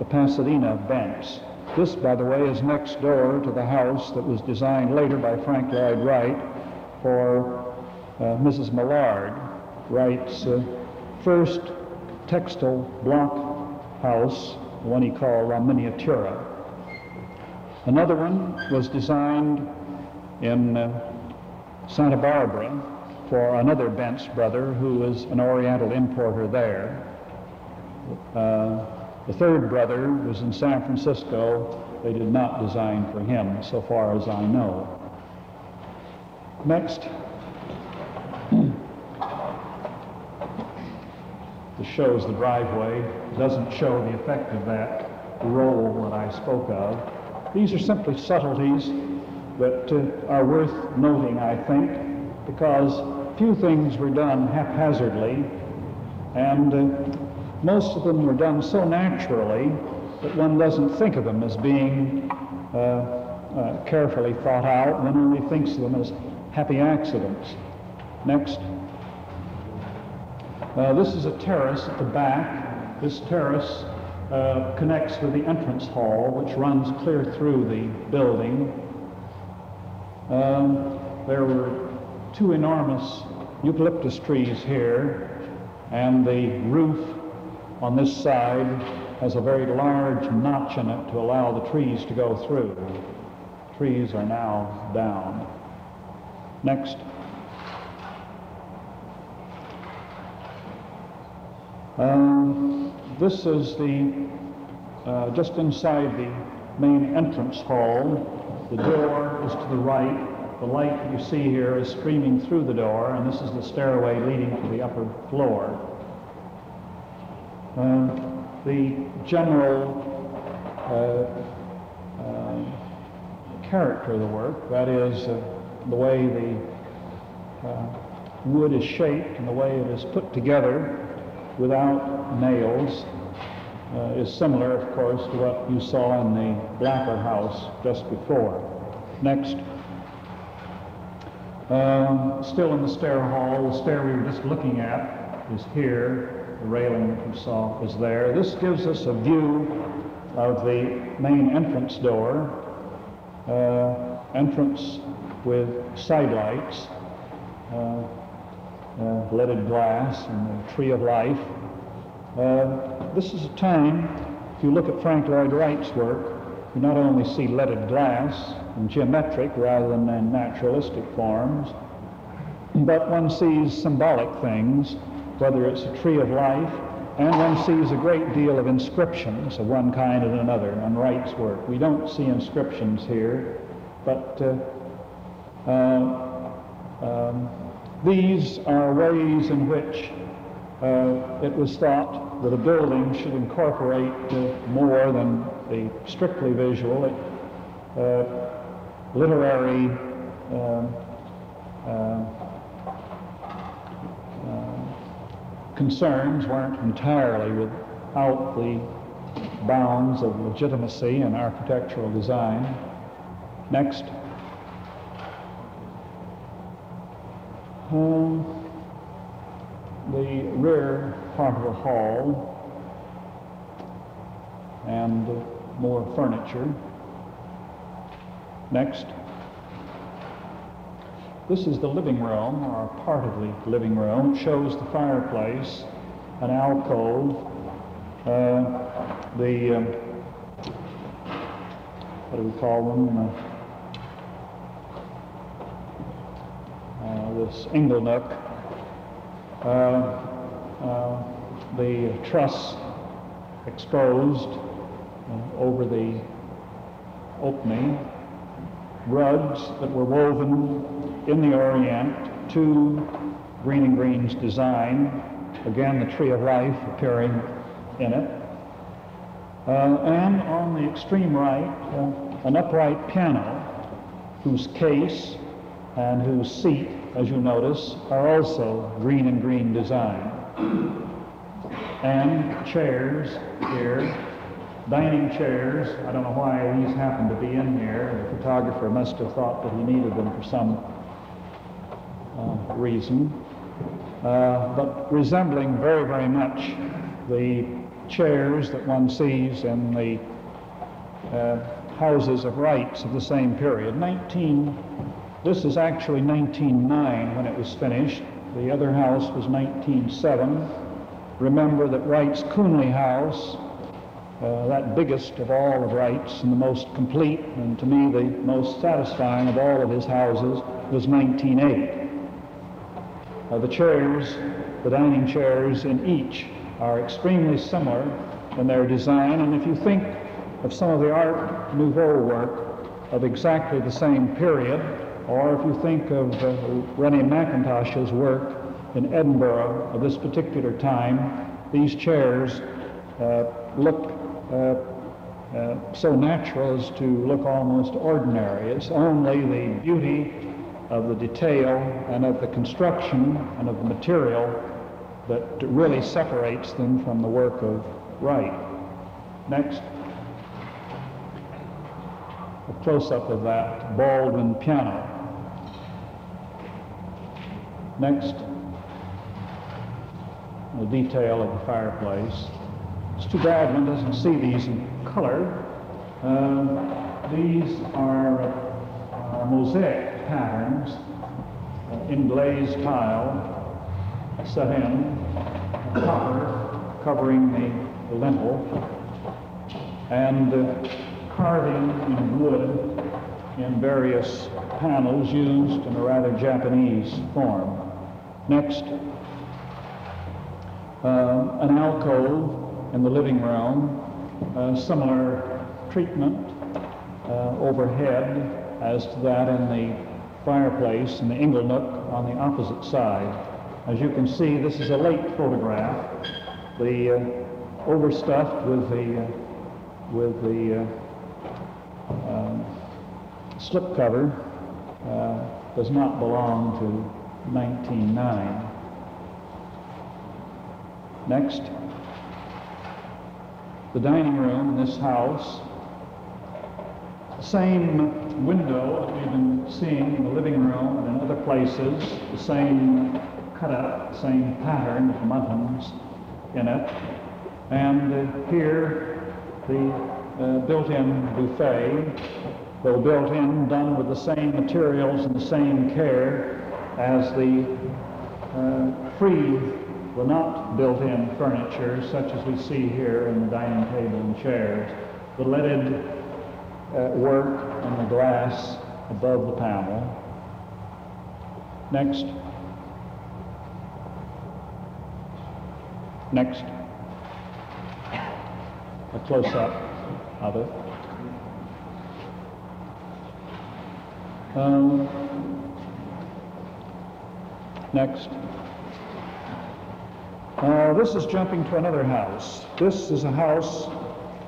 the Pasadena Bentz. This, by the way, is next door to the house that was designed later by Frank Lloyd Wright for uh, Missus Millard, Wright's uh, first textile block house, the one he called La Miniatura. Another one was designed in uh, Santa Barbara for another Bentz brother who was an Oriental importer there. Uh, the third brother was in San Francisco. They did not design for him, so far as I know. Next. This shows the driveway. It doesn't show the effect of that roll that I spoke of. These are simply subtleties that uh, are worth noting, I think, because few things were done haphazardly, and uh, most of them were done so naturally that one doesn't think of them as being uh, uh, carefully thought out. One only thinks of them as happy accidents. Next. Uh, this is a terrace at the back. This terrace Uh, connects with the entrance hall, which runs clear through the building. Um, there were two enormous eucalyptus trees here, and the roof on this side has a very large notch in it to allow the trees to go through. The trees are now down. Next. Um, This is the, uh, just inside the main entrance hall. The door is to the right. The light you see here is streaming through the door, and this is the stairway leading to the upper floor. Uh, the general uh, uh, character of the work, that is, uh, the way the uh, wood is shaped and the way it is put together without nails, uh, is similar, of course, to what you saw in the Blacker House just before. Next. Um, still in the stair hall, the stair we were just looking at is here. The railing that you saw is there. This gives us a view of the main entrance door, uh, entrance with side lights, uh, Uh, leaded glass and the tree of life. Uh, this is a time, if you look at Frank Lloyd Wright's work, you not only see leaded glass in geometric rather than in naturalistic forms, but one sees symbolic things, whether it's a tree of life, and one sees a great deal of inscriptions of one kind and another on Wright's work. We don't see inscriptions here, but uh, uh, um, these are ways in which uh, it was thought that a building should incorporate uh, more than the strictly visual, uh, literary uh, uh, uh, concerns weren't entirely without the bounds of legitimacy in architectural design. Next. Um, the rear part of the hall and more furniture. Next. This is the living room, or part of the living room. It shows the fireplace, an alcove, uh, the, um, what do we call them, uh, uh, this ingle nook, uh, uh, the truss exposed uh, over the opening, rugs that were woven in the Orient to Greene and Greene's design. Again, the Tree of Life appearing in it. Uh, and on the extreme right, uh, an upright piano whose case and whose seat, as you notice, are also Greene and Greene design. And chairs here, dining chairs. I don't know why these happened to be in here. The photographer must have thought that he needed them for some uh, reason. Uh, but resembling very, very much the chairs that one sees in the uh, houses of rights of the same period. nineteen, this is actually nineteen oh nine when it was finished. The other house was nineteen oh seven. Remember that Wright's Coonley House, uh, that biggest of all of Wright's and the most complete, and to me the most satisfying of all of his houses, was nineteen oh eight. Uh, the chairs, the dining chairs in each, are extremely similar in their design, and if you think of some of the Art Nouveau work of exactly the same period, or if you think of uh, Rennie Mackintosh's work in Edinburgh of this particular time, these chairs uh, look uh, uh, so natural as to look almost ordinary. It's only the beauty of the detail and of the construction and of the material that really separates them from the work of Wright. Next, a close-up of that Baldwin piano. Next, the detail of the fireplace. It's too bad one doesn't see these in color. Uh, these are, are mosaic patterns, uh, in glazed tile, set in, copper covering the, the lintel, and uh, carving in wood in various panels used in a rather Japanese form. Next, uh, an alcove in the living room, uh, similar treatment uh, overhead as to that in the fireplace and the ingle nook on the opposite side. As you can see, this is a late photograph, the uh, overstuffed with the uh, with the uh, uh, slip cover uh, does not belong to nineteen oh nine. Next, the dining room in this house. Same window that we've been seeing in the living room and in other places, the same cutout, same pattern of muttons in it. And uh, here, the uh, built-in buffet, though built-in, done with the same materials and the same care as the uh, free, well, not built-in furniture, such as we see here in the dining table and chairs. The leaded at work on the glass above the panel. Next. Next. A close-up of it. Um, next. Uh, this is jumping to another house. This is a house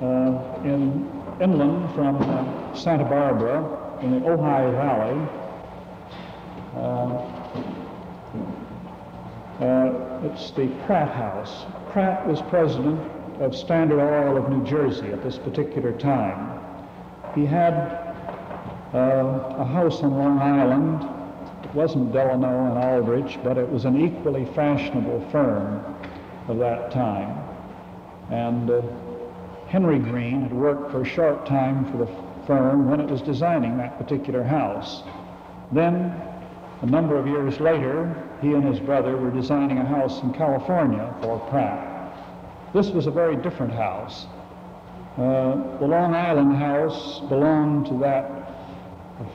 uh, in inland from uh, Santa Barbara in the Ojai Valley. Uh, uh, it's the Pratt House. Pratt was president of Standard Oil of New Jersey at this particular time. He had uh, a house on Long Island. It wasn't Delano and Aldrich, but it was an equally fashionable firm of that time. And uh, Henry Greene had worked for a short time for the firm when it was designing that particular house. Then, a number of years later, he and his brother were designing a house in California for Pratt. This was a very different house. Uh, the Long Island house belonged to that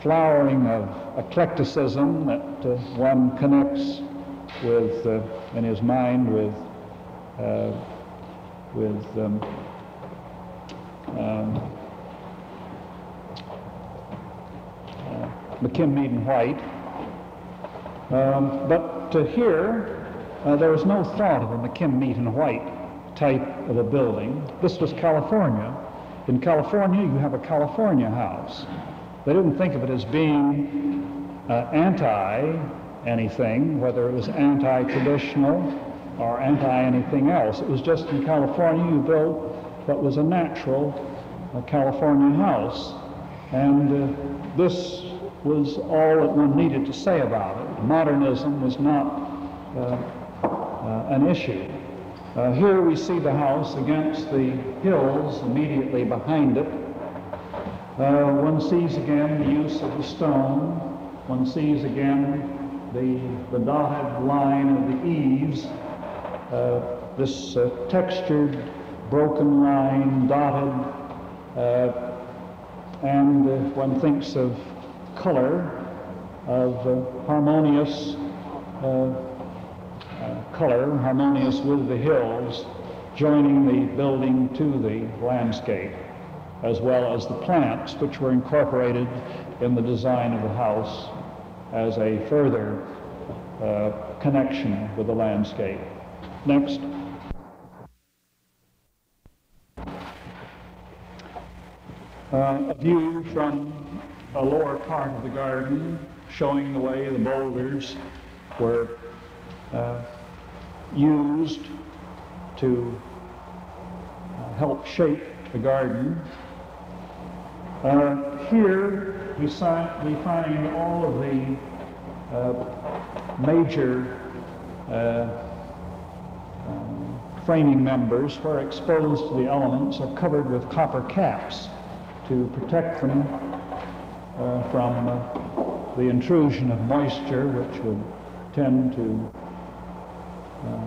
flowering of eclecticism that uh, one connects with, uh, in his mind, with, uh, with um, um, uh, McKim Mead and White. Um, but uh, here, uh, there was no thought of a McKim Mead and White type of a building. This was California. In California, you have a California house. They didn't think of it as being uh, anti-anything, whether it was anti-traditional or anti-anything else. It was just in California you built what was a natural uh, California house. And uh, this was all that one needed to say about it. Modernism was not uh, uh, an issue. Uh, here we see the house against the hills immediately behind it. Uh, one sees again the use of the stone. One sees again the, the dotted line of the eaves, uh, this uh, textured, broken line, dotted, uh, and uh, one thinks of color, of uh, harmonious uh, uh, color, harmonious with the hills, joining the building to the landscape, as well as the plants, which were incorporated in the design of the house as a further uh, connection with the landscape. Next. Uh, a view from a lower part of the garden, showing the way the boulders were uh, used to uh, help shape the garden. Uh, here we, saw, we find all of the uh, major uh, um, framing members, where exposed to the elements, are covered with copper caps to protect them uh, from uh, the intrusion of moisture, which would tend to uh,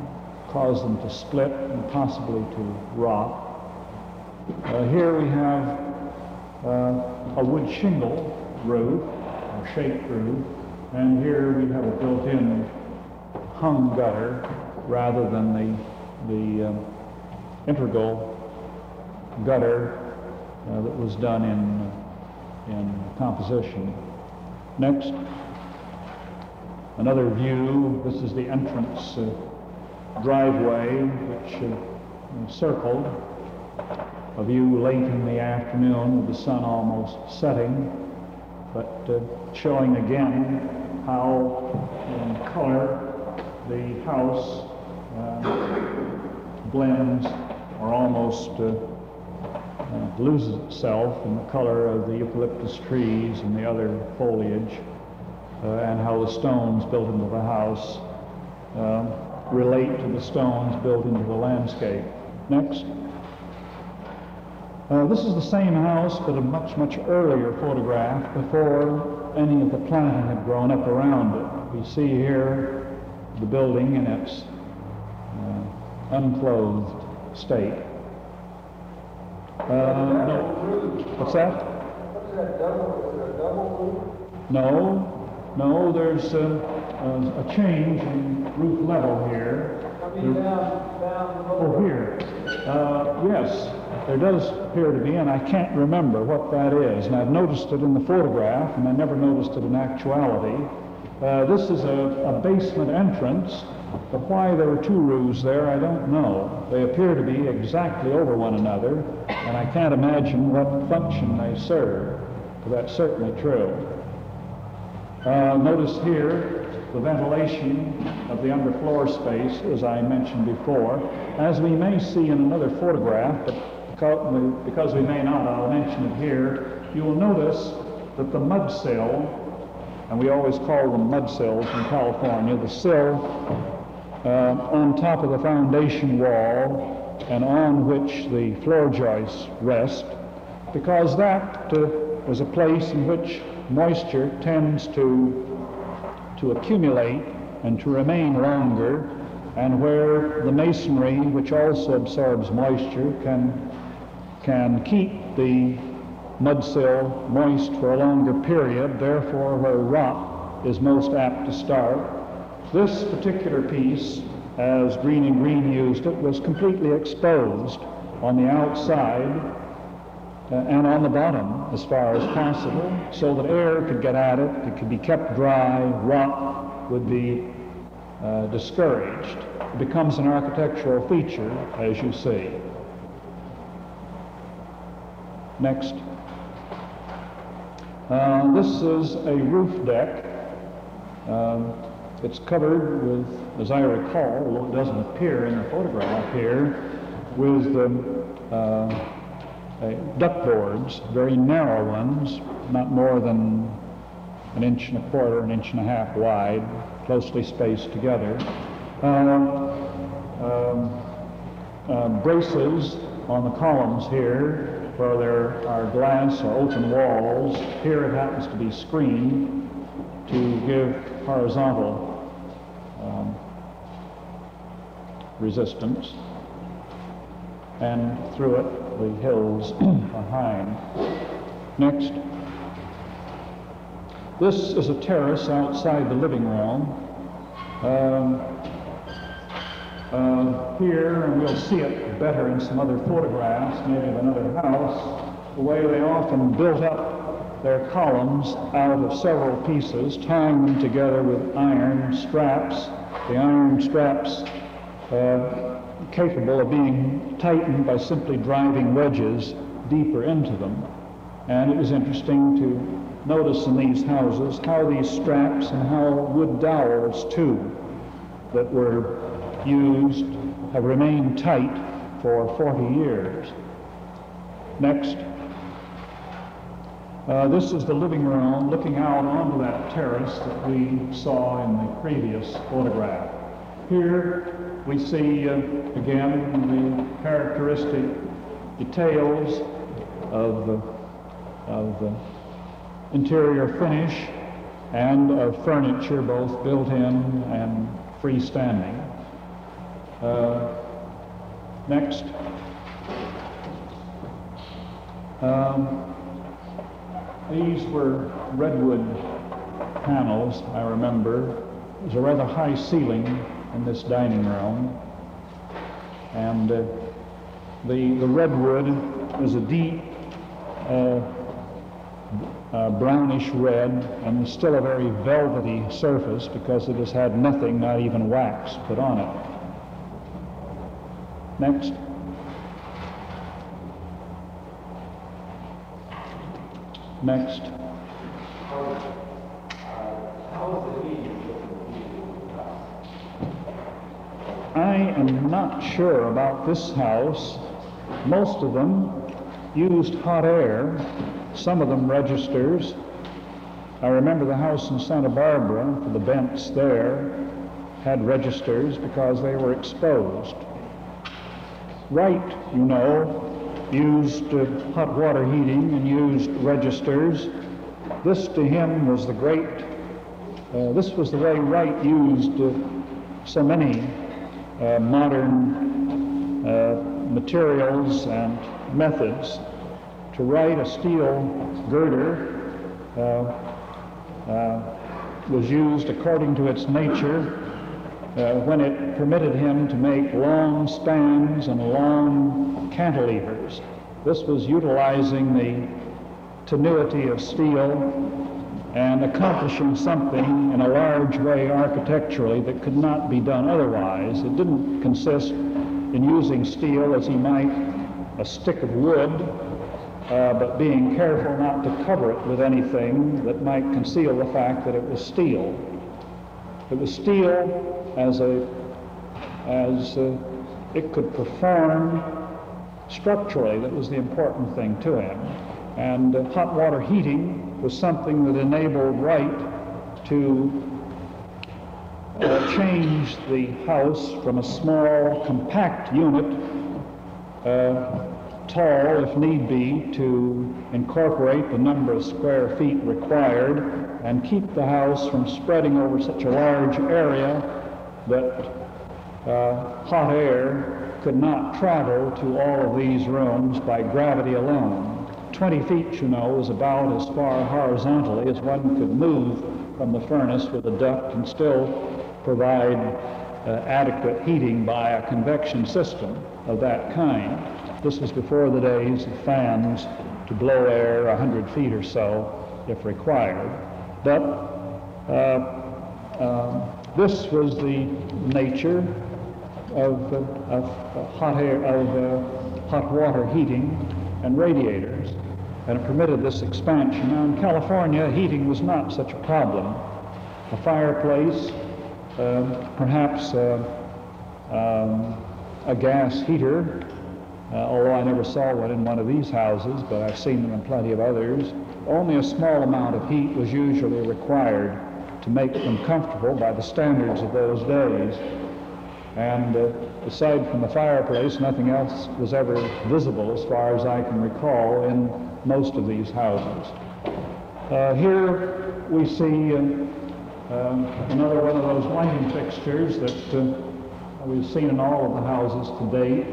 cause them to split and possibly to rot. Uh, here we have Uh, a wood shingle roof, or shaped roof, and here we have a built-in hung gutter rather than the, the um, integral gutter uh, that was done in, in composition. Next, another view. This is the entrance uh, driveway, which uh, circled. A view late in the afternoon with the sun almost setting, but uh, showing again how in color the house uh, blends or almost uh, uh, loses itself in the color of the eucalyptus trees and the other foliage, uh, and how the stones built into the house uh, relate to the stones built into the landscape. Next. Uh, this is the same house, but a much, much earlier photograph, before any of the planting had grown up around it. We see here the building in its uh, unclothed state. Uh, no. What's that? Is that double, is that double roof? No, no, there's a, a, a change in roof level here. There, oh, here. Uh, yes. There does appear to be, and I can't remember what that is, and I've noticed it in the photograph, and I never noticed it in actuality. Uh, this is a, a basement entrance, but why there were two roofs there, I don't know. They appear to be exactly over one another, and I can't imagine what function they serve, but that's certainly true. Uh, notice here The ventilation of the underfloor space, as I mentioned before, as we may see in another photograph, but because we may not, I'll mention it here, you will notice that the mud sill, and we always call them mud sills in California, the sill uh, on top of the foundation wall and on which the floor joists rest, because that uh, was a place in which moisture tends to to accumulate and to remain longer, and where the masonry, which also absorbs moisture, can, can keep the mud sill moist for a longer period, therefore where rot is most apt to start. This particular piece, as Greene and Greene used it, was completely exposed on the outside Uh, and on the bottom as far as possible, so that air could get at it, it could be kept dry, rot would be uh, discouraged. It becomes an architectural feature, as you see. Next. Uh, this is a roof deck. Uh, it's covered with, as I recall, although it doesn't appear in the photograph here, with the uh, Uh, duck boards, very narrow ones, not more than an inch and a quarter, an inch and a half wide, closely spaced together. Uh, uh, uh, braces on the columns here, where there are glass or open walls. Here it happens to be screened to give horizontal um, resistance, and through it the hills behind. Next. This is a terrace outside the living room. Um, uh, here, and we'll see it better in some other photographs, maybe of another house, the way they often built up their columns out of several pieces, tying them together with iron straps. The iron straps uh, capable of being tightened by simply driving wedges deeper into them. And it was interesting to notice in these houses how these straps and how wood dowels, too, that were used have remained tight for forty years. Next. Uh, this is the living room looking out onto that terrace that we saw in the previous photograph. Here, we see, uh, again, the characteristic details of the, of the interior finish and of furniture, both built-in and freestanding. Uh, next. Um, these were redwood panels, I remember. There's a rather high ceiling in this dining room, and uh, the, the redwood is a deep uh, uh, brownish red, and still a very velvety surface because it has had nothing, not even wax, put on it. Next. Next. I am not sure about this house. Most of them used hot air. Some of them registers. I remember the house in Santa Barbara, for the Bentz there, had registers because they were exposed. Wright, you know, used uh, hot water heating and used registers. This to him was the great, uh, this was the way Wright used uh, so many Uh, modern uh, materials and methods. To write, a steel girder uh, uh, was used according to its nature uh, when it permitted him to make long spans and long cantilevers. This was utilizing the tenuity of steel and accomplishing something in a large way architecturally that could not be done otherwise. It didn't consist in using steel as he might a stick of wood, uh, but being careful not to cover it with anything that might conceal the fact that it was steel. It was steel as a as uh, it could perform structurally. That was the important thing to him. And uh, hot water heating was something that enabled Wright to uh, change the house from a small, compact unit, uh, tall if need be, to incorporate the number of square feet required and keep the house from spreading over such a large area that Uh, hot air could not travel to all of these rooms by gravity alone. twenty feet, you know, is about as far horizontally as one could move from the furnace with a duct and still provide uh, adequate heating by a convection system of that kind. This was before the days of fans to blow air one hundred feet or so if required. But uh, uh, this was the nature Of, uh, of uh, hot air, of uh, hot water heating and radiators, and it permitted this expansion. Now in California, heating was not such a problem. A fireplace, uh, perhaps uh, um, a gas heater, uh, although I never saw one in one of these houses, but I've seen them in plenty of others. Only a small amount of heat was usually required to make them comfortable by the standards of those days. And uh, aside from the fireplace, nothing else was ever visible, as far as I can recall, in most of these houses. Uh, here we see uh, uh, another one of those lighting fixtures that uh, we've seen in all of the houses to date.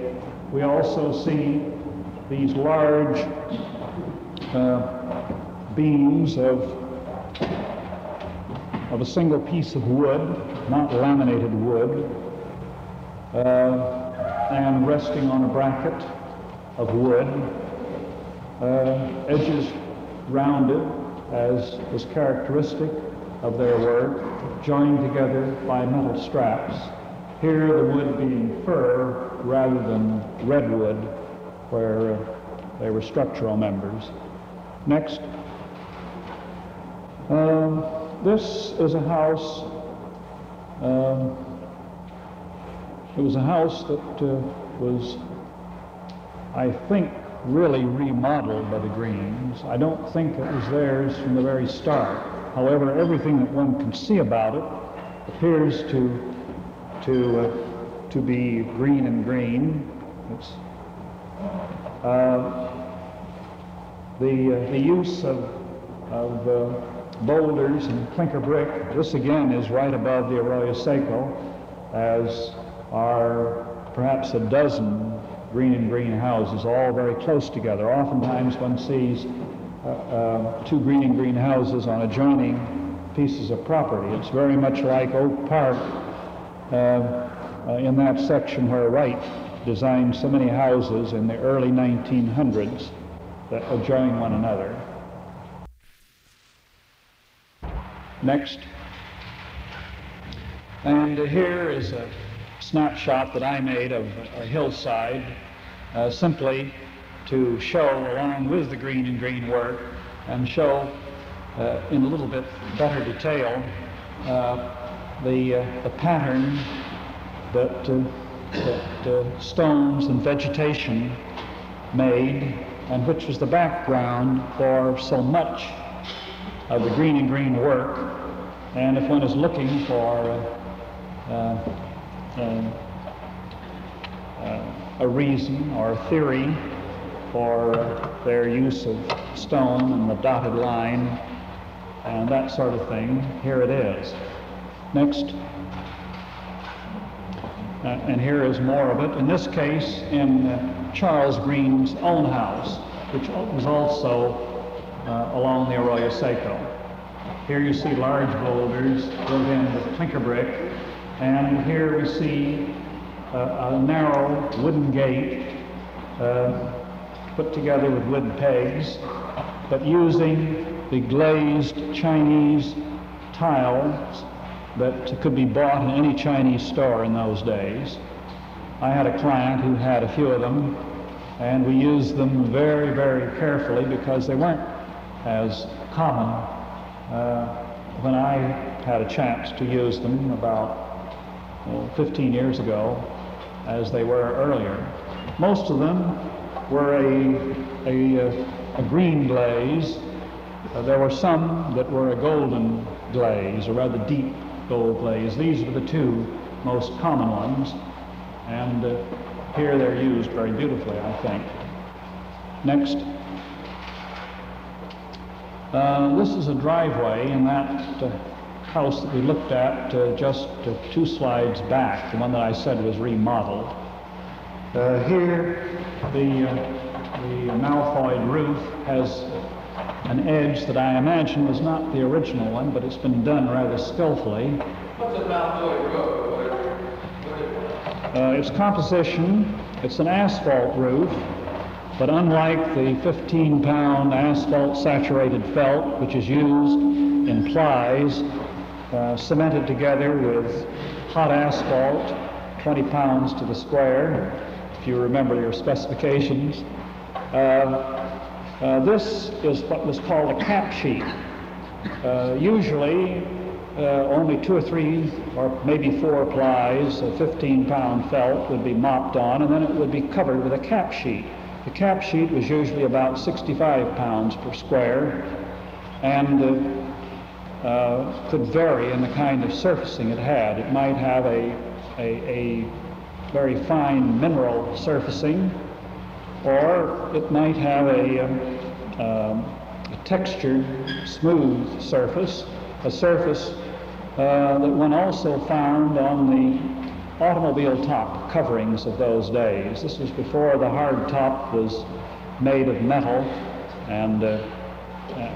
We also see these large uh, beams of, of a single piece of wood, not laminated wood, Uh, and resting on a bracket of wood, uh, edges rounded as was characteristic of their work, joined together by metal straps. Here the wood being fir rather than redwood, where uh, they were structural members. Next. Uh, this is a house. Uh, It was a house that uh, was, I think, really remodeled by the Greenes. I don't think it was theirs from the very start. However, everything that one can see about it appears to to uh, to be Greene and Greene. It's, uh, the uh, the use of of uh, boulders and clinker brick. This again is right above the Arroyo Seco, as are perhaps a dozen Greene and Greene houses, all very close together. Oftentimes one sees uh, uh, two Greene and Greene houses on adjoining pieces of property. It's very much like Oak Park uh, uh, in that section where Wright designed so many houses in the early nineteen hundreds that adjoin one another. Next. And uh, here is a snapshot that I made of a hillside, uh, simply to show, along with the Greene and Greene work, and show uh, in a little bit better detail uh, the, uh, the pattern that, uh, that uh, stones and vegetation made, and which was the background for so much of the Greene and Greene work. And if one is looking for uh, uh, Uh, uh, a reason or a theory for uh, their use of stone and the dotted line and that sort of thing, here it is. Next. Uh, and here is more of it, in this case in uh, Charles Greene's own house, which was also uh, along the Arroyo Seco. Here you see large boulders built in with clinker brick. And here we see uh, a narrow wooden gate uh, put together with wooden pegs, but using the glazed Chinese tiles that could be bought in any Chinese store in those days. I had a client who had a few of them, and we used them very, very carefully because they weren't as common uh, when I had a chance to use them about well, fifteen years ago, as they were earlier. Most of them were a, a, a green glaze. Uh, there were some that were a golden glaze, or rather deep gold glaze. These were the two most common ones, and uh, here they're used very beautifully, I think. Next. Uh, this is a driveway in that uh, house that we looked at uh, just uh, two slides back, the one that I said was remodeled. Uh, here, the, uh, the Malthoid roof has an edge that I imagine was not the original one, but it's been done rather skillfully. What's a Malthoid roof? Uh, its composition, it's an asphalt roof, but unlike the fifteen pound asphalt-saturated felt, which is used in plies, uh, cemented together with hot asphalt, twenty pounds to the square, if you remember your specifications. Uh, uh, this is what was called a cap sheet. Uh, usually, uh, only two or three, or maybe four plies, a fifteen pound felt would be mopped on, and then it would be covered with a cap sheet. The cap sheet was usually about sixty-five pounds per square, and uh, uh, could vary in the kind of surfacing it had. It might have a, a, a very fine mineral surfacing, or it might have a, um, a textured, smooth surface, a surface uh, that one also found on the automobile top coverings of those days. This was before the hard top was made of metal and, uh,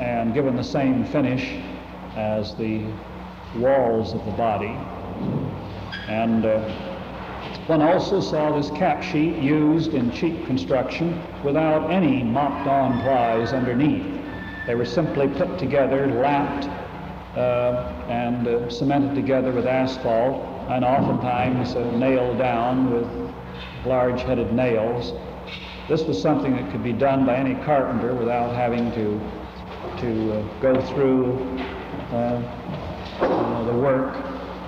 and given the same finish as the walls of the body. And uh, one also saw this cap sheet used in cheap construction without any mopped-on plies underneath. They were simply put together, lapped, uh, and uh, cemented together with asphalt, and oftentimes uh, nailed down with large-headed nails. This was something that could be done by any carpenter without having to, to uh, go through uh, uh, the work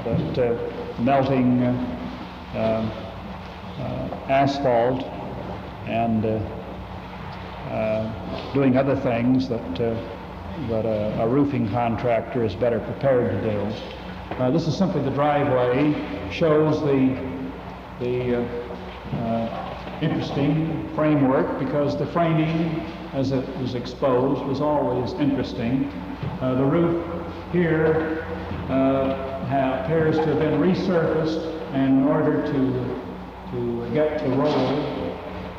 that uh, melting uh, uh, uh, asphalt and uh, uh, doing other things that, uh, that a, a roofing contractor is better prepared to do. Uh, this is simply the driveway, shows the, the uh, uh, interesting framework, because the framing, as it was exposed, was always interesting. Uh, the roof here uh, appears to have been resurfaced, and in order to, to get the roll,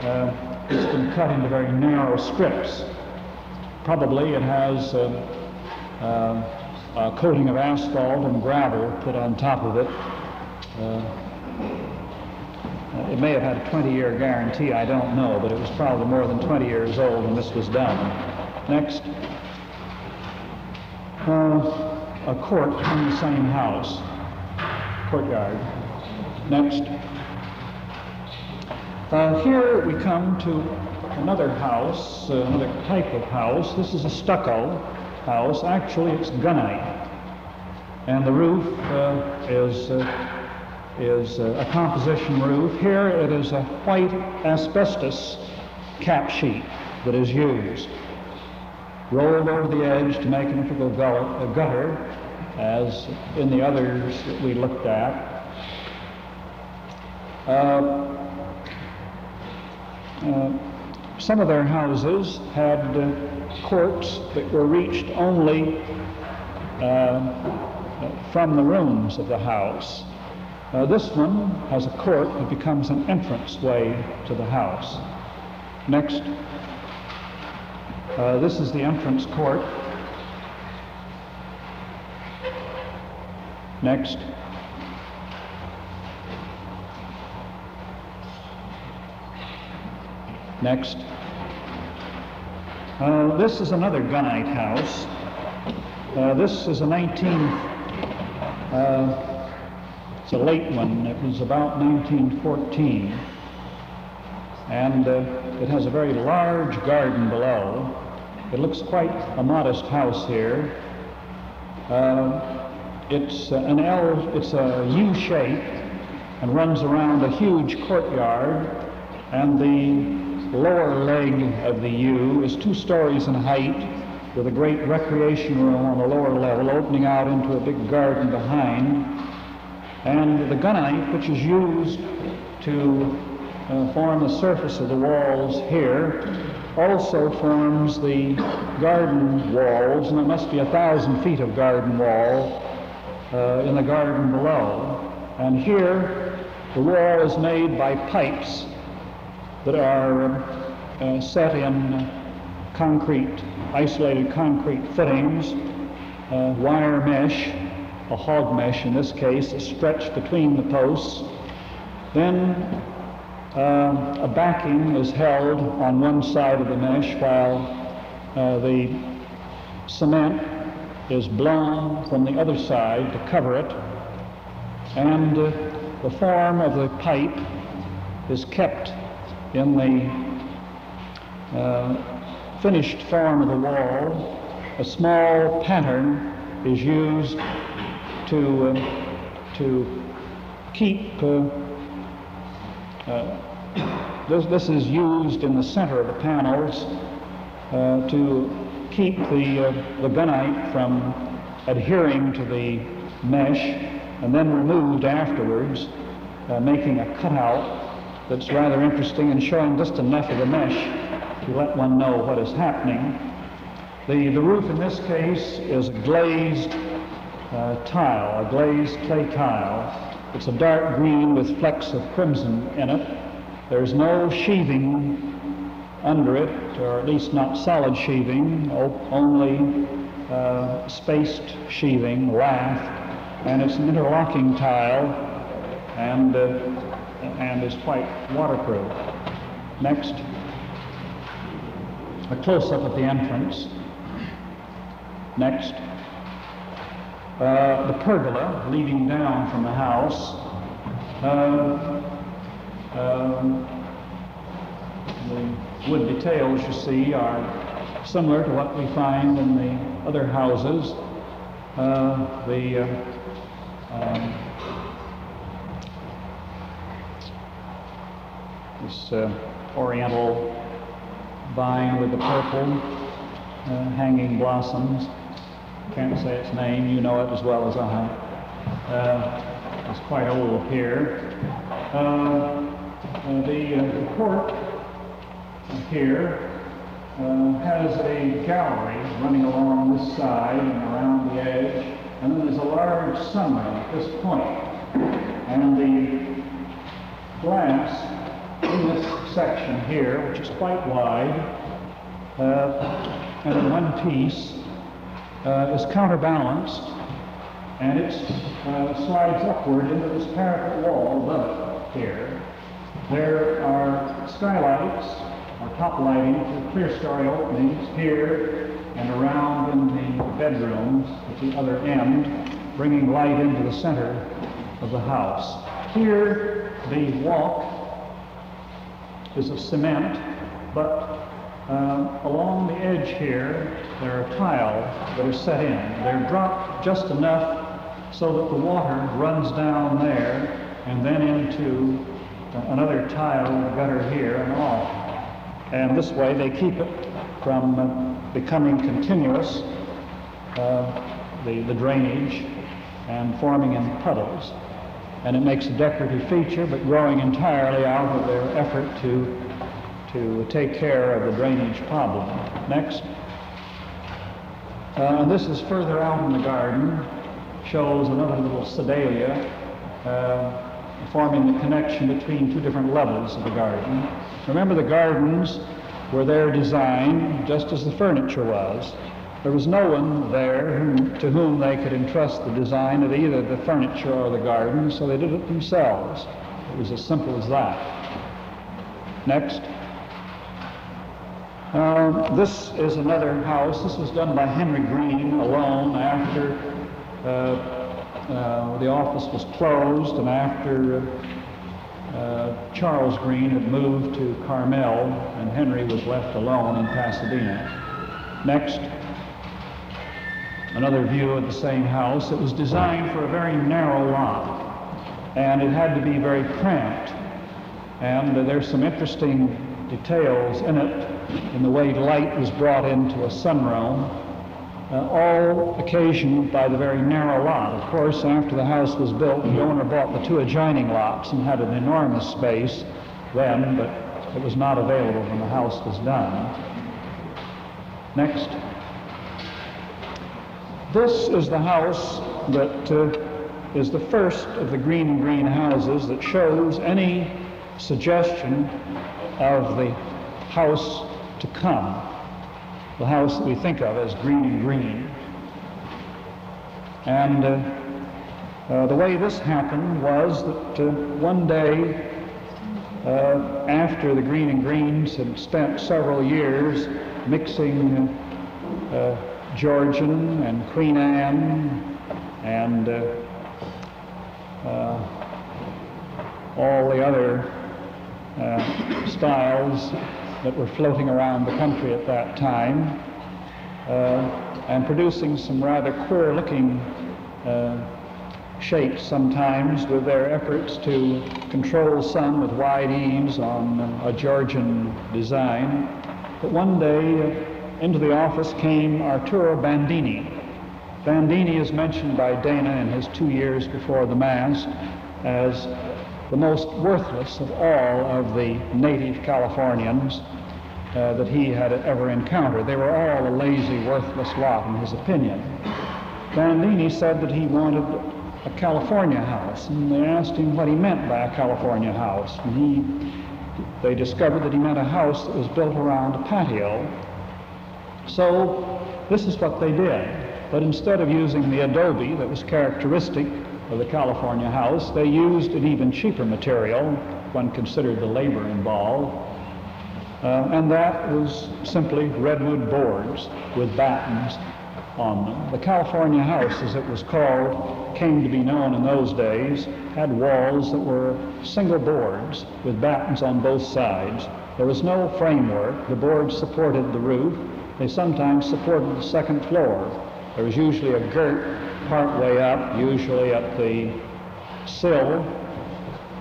uh, it's been cut into very narrow strips. Probably it has uh, uh, a coating of asphalt and gravel put on top of it. Uh, it may have had a twenty year guarantee, I don't know, but it was probably more than twenty years old when this was done. Next. Uh, a court in the same house. Courtyard. Next. Uh, here we come to another house, uh, another type of house. This is a stucco house. Actually, it's gunite, and the roof uh, is uh, is uh, a composition roof. Here, it is a white asbestos cap sheet that is used, rolled over the edge to make an integral gutter, as in the others that we looked at. Uh, uh, some of their houses had Uh, courts that were reached only uh, from the rooms of the house. Uh, this one has a court that becomes an entrance way to the house. Next. Uh, this is the entrance court. Next. Next. Uh, this is another gunite house. Uh, this is a nineteenth, uh, it's a late one. It was about nineteen fourteen. And uh, it has a very large garden below. It looks quite a modest house here. Uh, it's an L, it's a U shape and runs around a huge courtyard, and the lower leg of the U is two stories in height, with a great recreation room on the lower level opening out into a big garden behind, and the gunite, which is used to uh, form the surface of the walls here, also forms the garden walls, and there must be a thousand feet of garden wall uh, in the garden below. And here the wall is made by pipes that are uh, set in concrete, isolated concrete footings, uh, wire mesh, a hog mesh in this case, is stretched between the posts. Then uh, a backing is held on one side of the mesh while uh, the cement is blown from the other side to cover it, and uh, the form of the pipe is kept in the uh, finished form of the wall. A small pattern is used to uh, to keep uh, uh, this, this is used in the center of the panels uh, to keep the, uh, the gunite from adhering to the mesh and then removed afterwards, uh, making a cutout that's rather interesting and showing just enough of the mesh to let one know what is happening. The, the roof in this case is glazed uh, tile, a glazed clay tile. It's a dark green with flecks of crimson in it. There's no sheathing under it, or at least not solid sheathing, only uh, spaced sheathing, lath, and it's an interlocking tile, and, uh, and is quite waterproof. Next. A close-up at the entrance. Next. Uh, the pergola leading down from the house. Uh, um, the wood details you see are similar to what we find in the other houses. Uh, the uh, um, this uh, oriental vine with the purple uh, hanging blossoms. Can't say its name, you know it as well as I. Uh, it's quite old here. Uh, uh, the, uh, the court here uh, has a gallery running along this side and around the edge, and then there's a large sunroom at this point. And the glass in this section here, which is quite wide uh, and in one piece, uh, is counterbalanced, and it uh, slides upward into this parapet wall above it here. There are skylights or top lighting for clear story openings here and around in the bedrooms at the other end, bringing light into the center of the house. Here, the walk is of cement, but uh, along the edge here there are tile that are set in. They're dropped just enough so that the water runs down there and then into another tile gutter here and off. And this way they keep it from uh, becoming continuous, uh, the, the drainage, and forming in puddles. And it makes a decorative feature, but growing entirely out of their effort to, to take care of the drainage problem. Next. Uh, and this is further out in the garden, shows another little sedalia uh, forming the connection between two different levels of the garden. Remember, the gardens were their design just as the furniture was. There was no one there whom, to whom they could entrust the design of either the furniture or the garden, so they did it themselves. It was as simple as that. Next. Uh, this is another house. This was done by Henry Greene alone after uh, uh, the office was closed and after uh, uh, Charles Greene had moved to Carmel and Henry was left alone in Pasadena. Next. another view of the same house. It was designed for a very narrow lot, and it had to be very cramped. And uh, there's some interesting details in it, in the way light was brought into a sun realm, uh, all occasioned by the very narrow lot. Of course, after the house was built, the owner bought the two adjoining lots and had an enormous space then, but it was not available when the house was done. Next. This is the house that uh, is the first of the Greene and Greene houses that shows any suggestion of the house to come, the house that we think of as Greene and Greene. And uh, uh, the way this happened was that uh, one day, uh, after the Greene and Greenes had spent several years mixing uh, uh, Georgian and Queen Anne and uh, uh, all the other Uh, styles that were floating around the country at that time, uh, and producing some rather queer-looking uh, shapes sometimes with their efforts to control sun with wide eaves on a Georgian design. But one day uh, into the office came Arturo Bandini. Bandini is mentioned by Dana in his two years before the Mask as the most worthless of all of the native Californians uh, that he had ever encountered. They were all a lazy, worthless lot, in his opinion. Bandini said that he wanted a California house, and they asked him what he meant by a California house. And he, they discovered that he meant a house that was built around a patio. So this is what they did. But instead of using the adobe that was characteristic of the California house, they used an even cheaper material when considered the labor involved, uh, and that was simply redwood boards with battens on them. The California house, as it was called, came to be known in those days, had walls that were single boards with battens on both sides. There was no framework. The boards supported the roof. They sometimes supported the second floor. There was usually a girt partway up, usually at the sill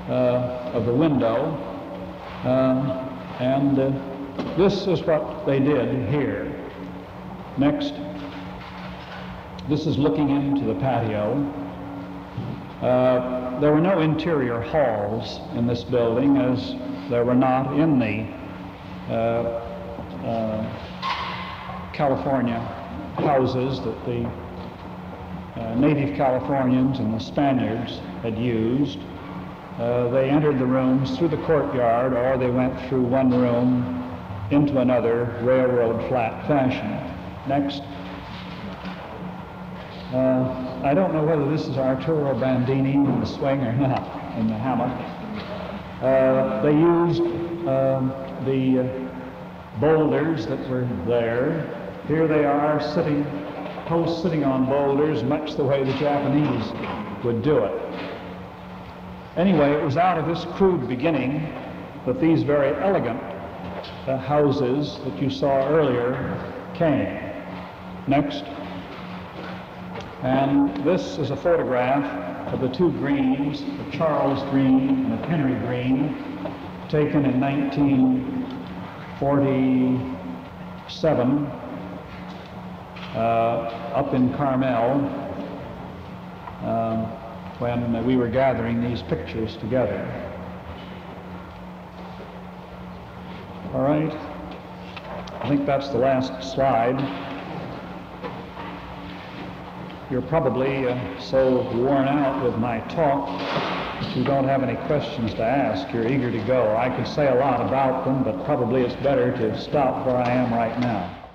uh, of the window, uh, and uh, this is what they did here. Next. This is looking into the patio. Uh, there were no interior halls in this building, as there were not in the uh, uh, California houses that the Uh, native Californians and the Spaniards had used. Uh, they entered the rooms through the courtyard, or they went through one room into another, railroad flat fashion. Next. Uh, I don't know whether this is Arturo Bandini in the swing or not, in the hammock. Uh, they used uh, the uh, boulders that were there. Here they are sitting posts sitting on boulders, much the way the Japanese would do it. Anyway, it was out of this crude beginning that these very elegant uh, houses that you saw earlier came. Next. And this is a photograph of the two Greenes, of Charles Greene and of Henry Greene, taken in nineteen forty-seven. Uh, up in Carmel, uh, when we were gathering these pictures together. All right, I think that's the last slide. You're probably uh, so worn out with my talk that you don't have any questions to ask. You're eager to go. I could say a lot about them, but probably it's better to stop where I am right now.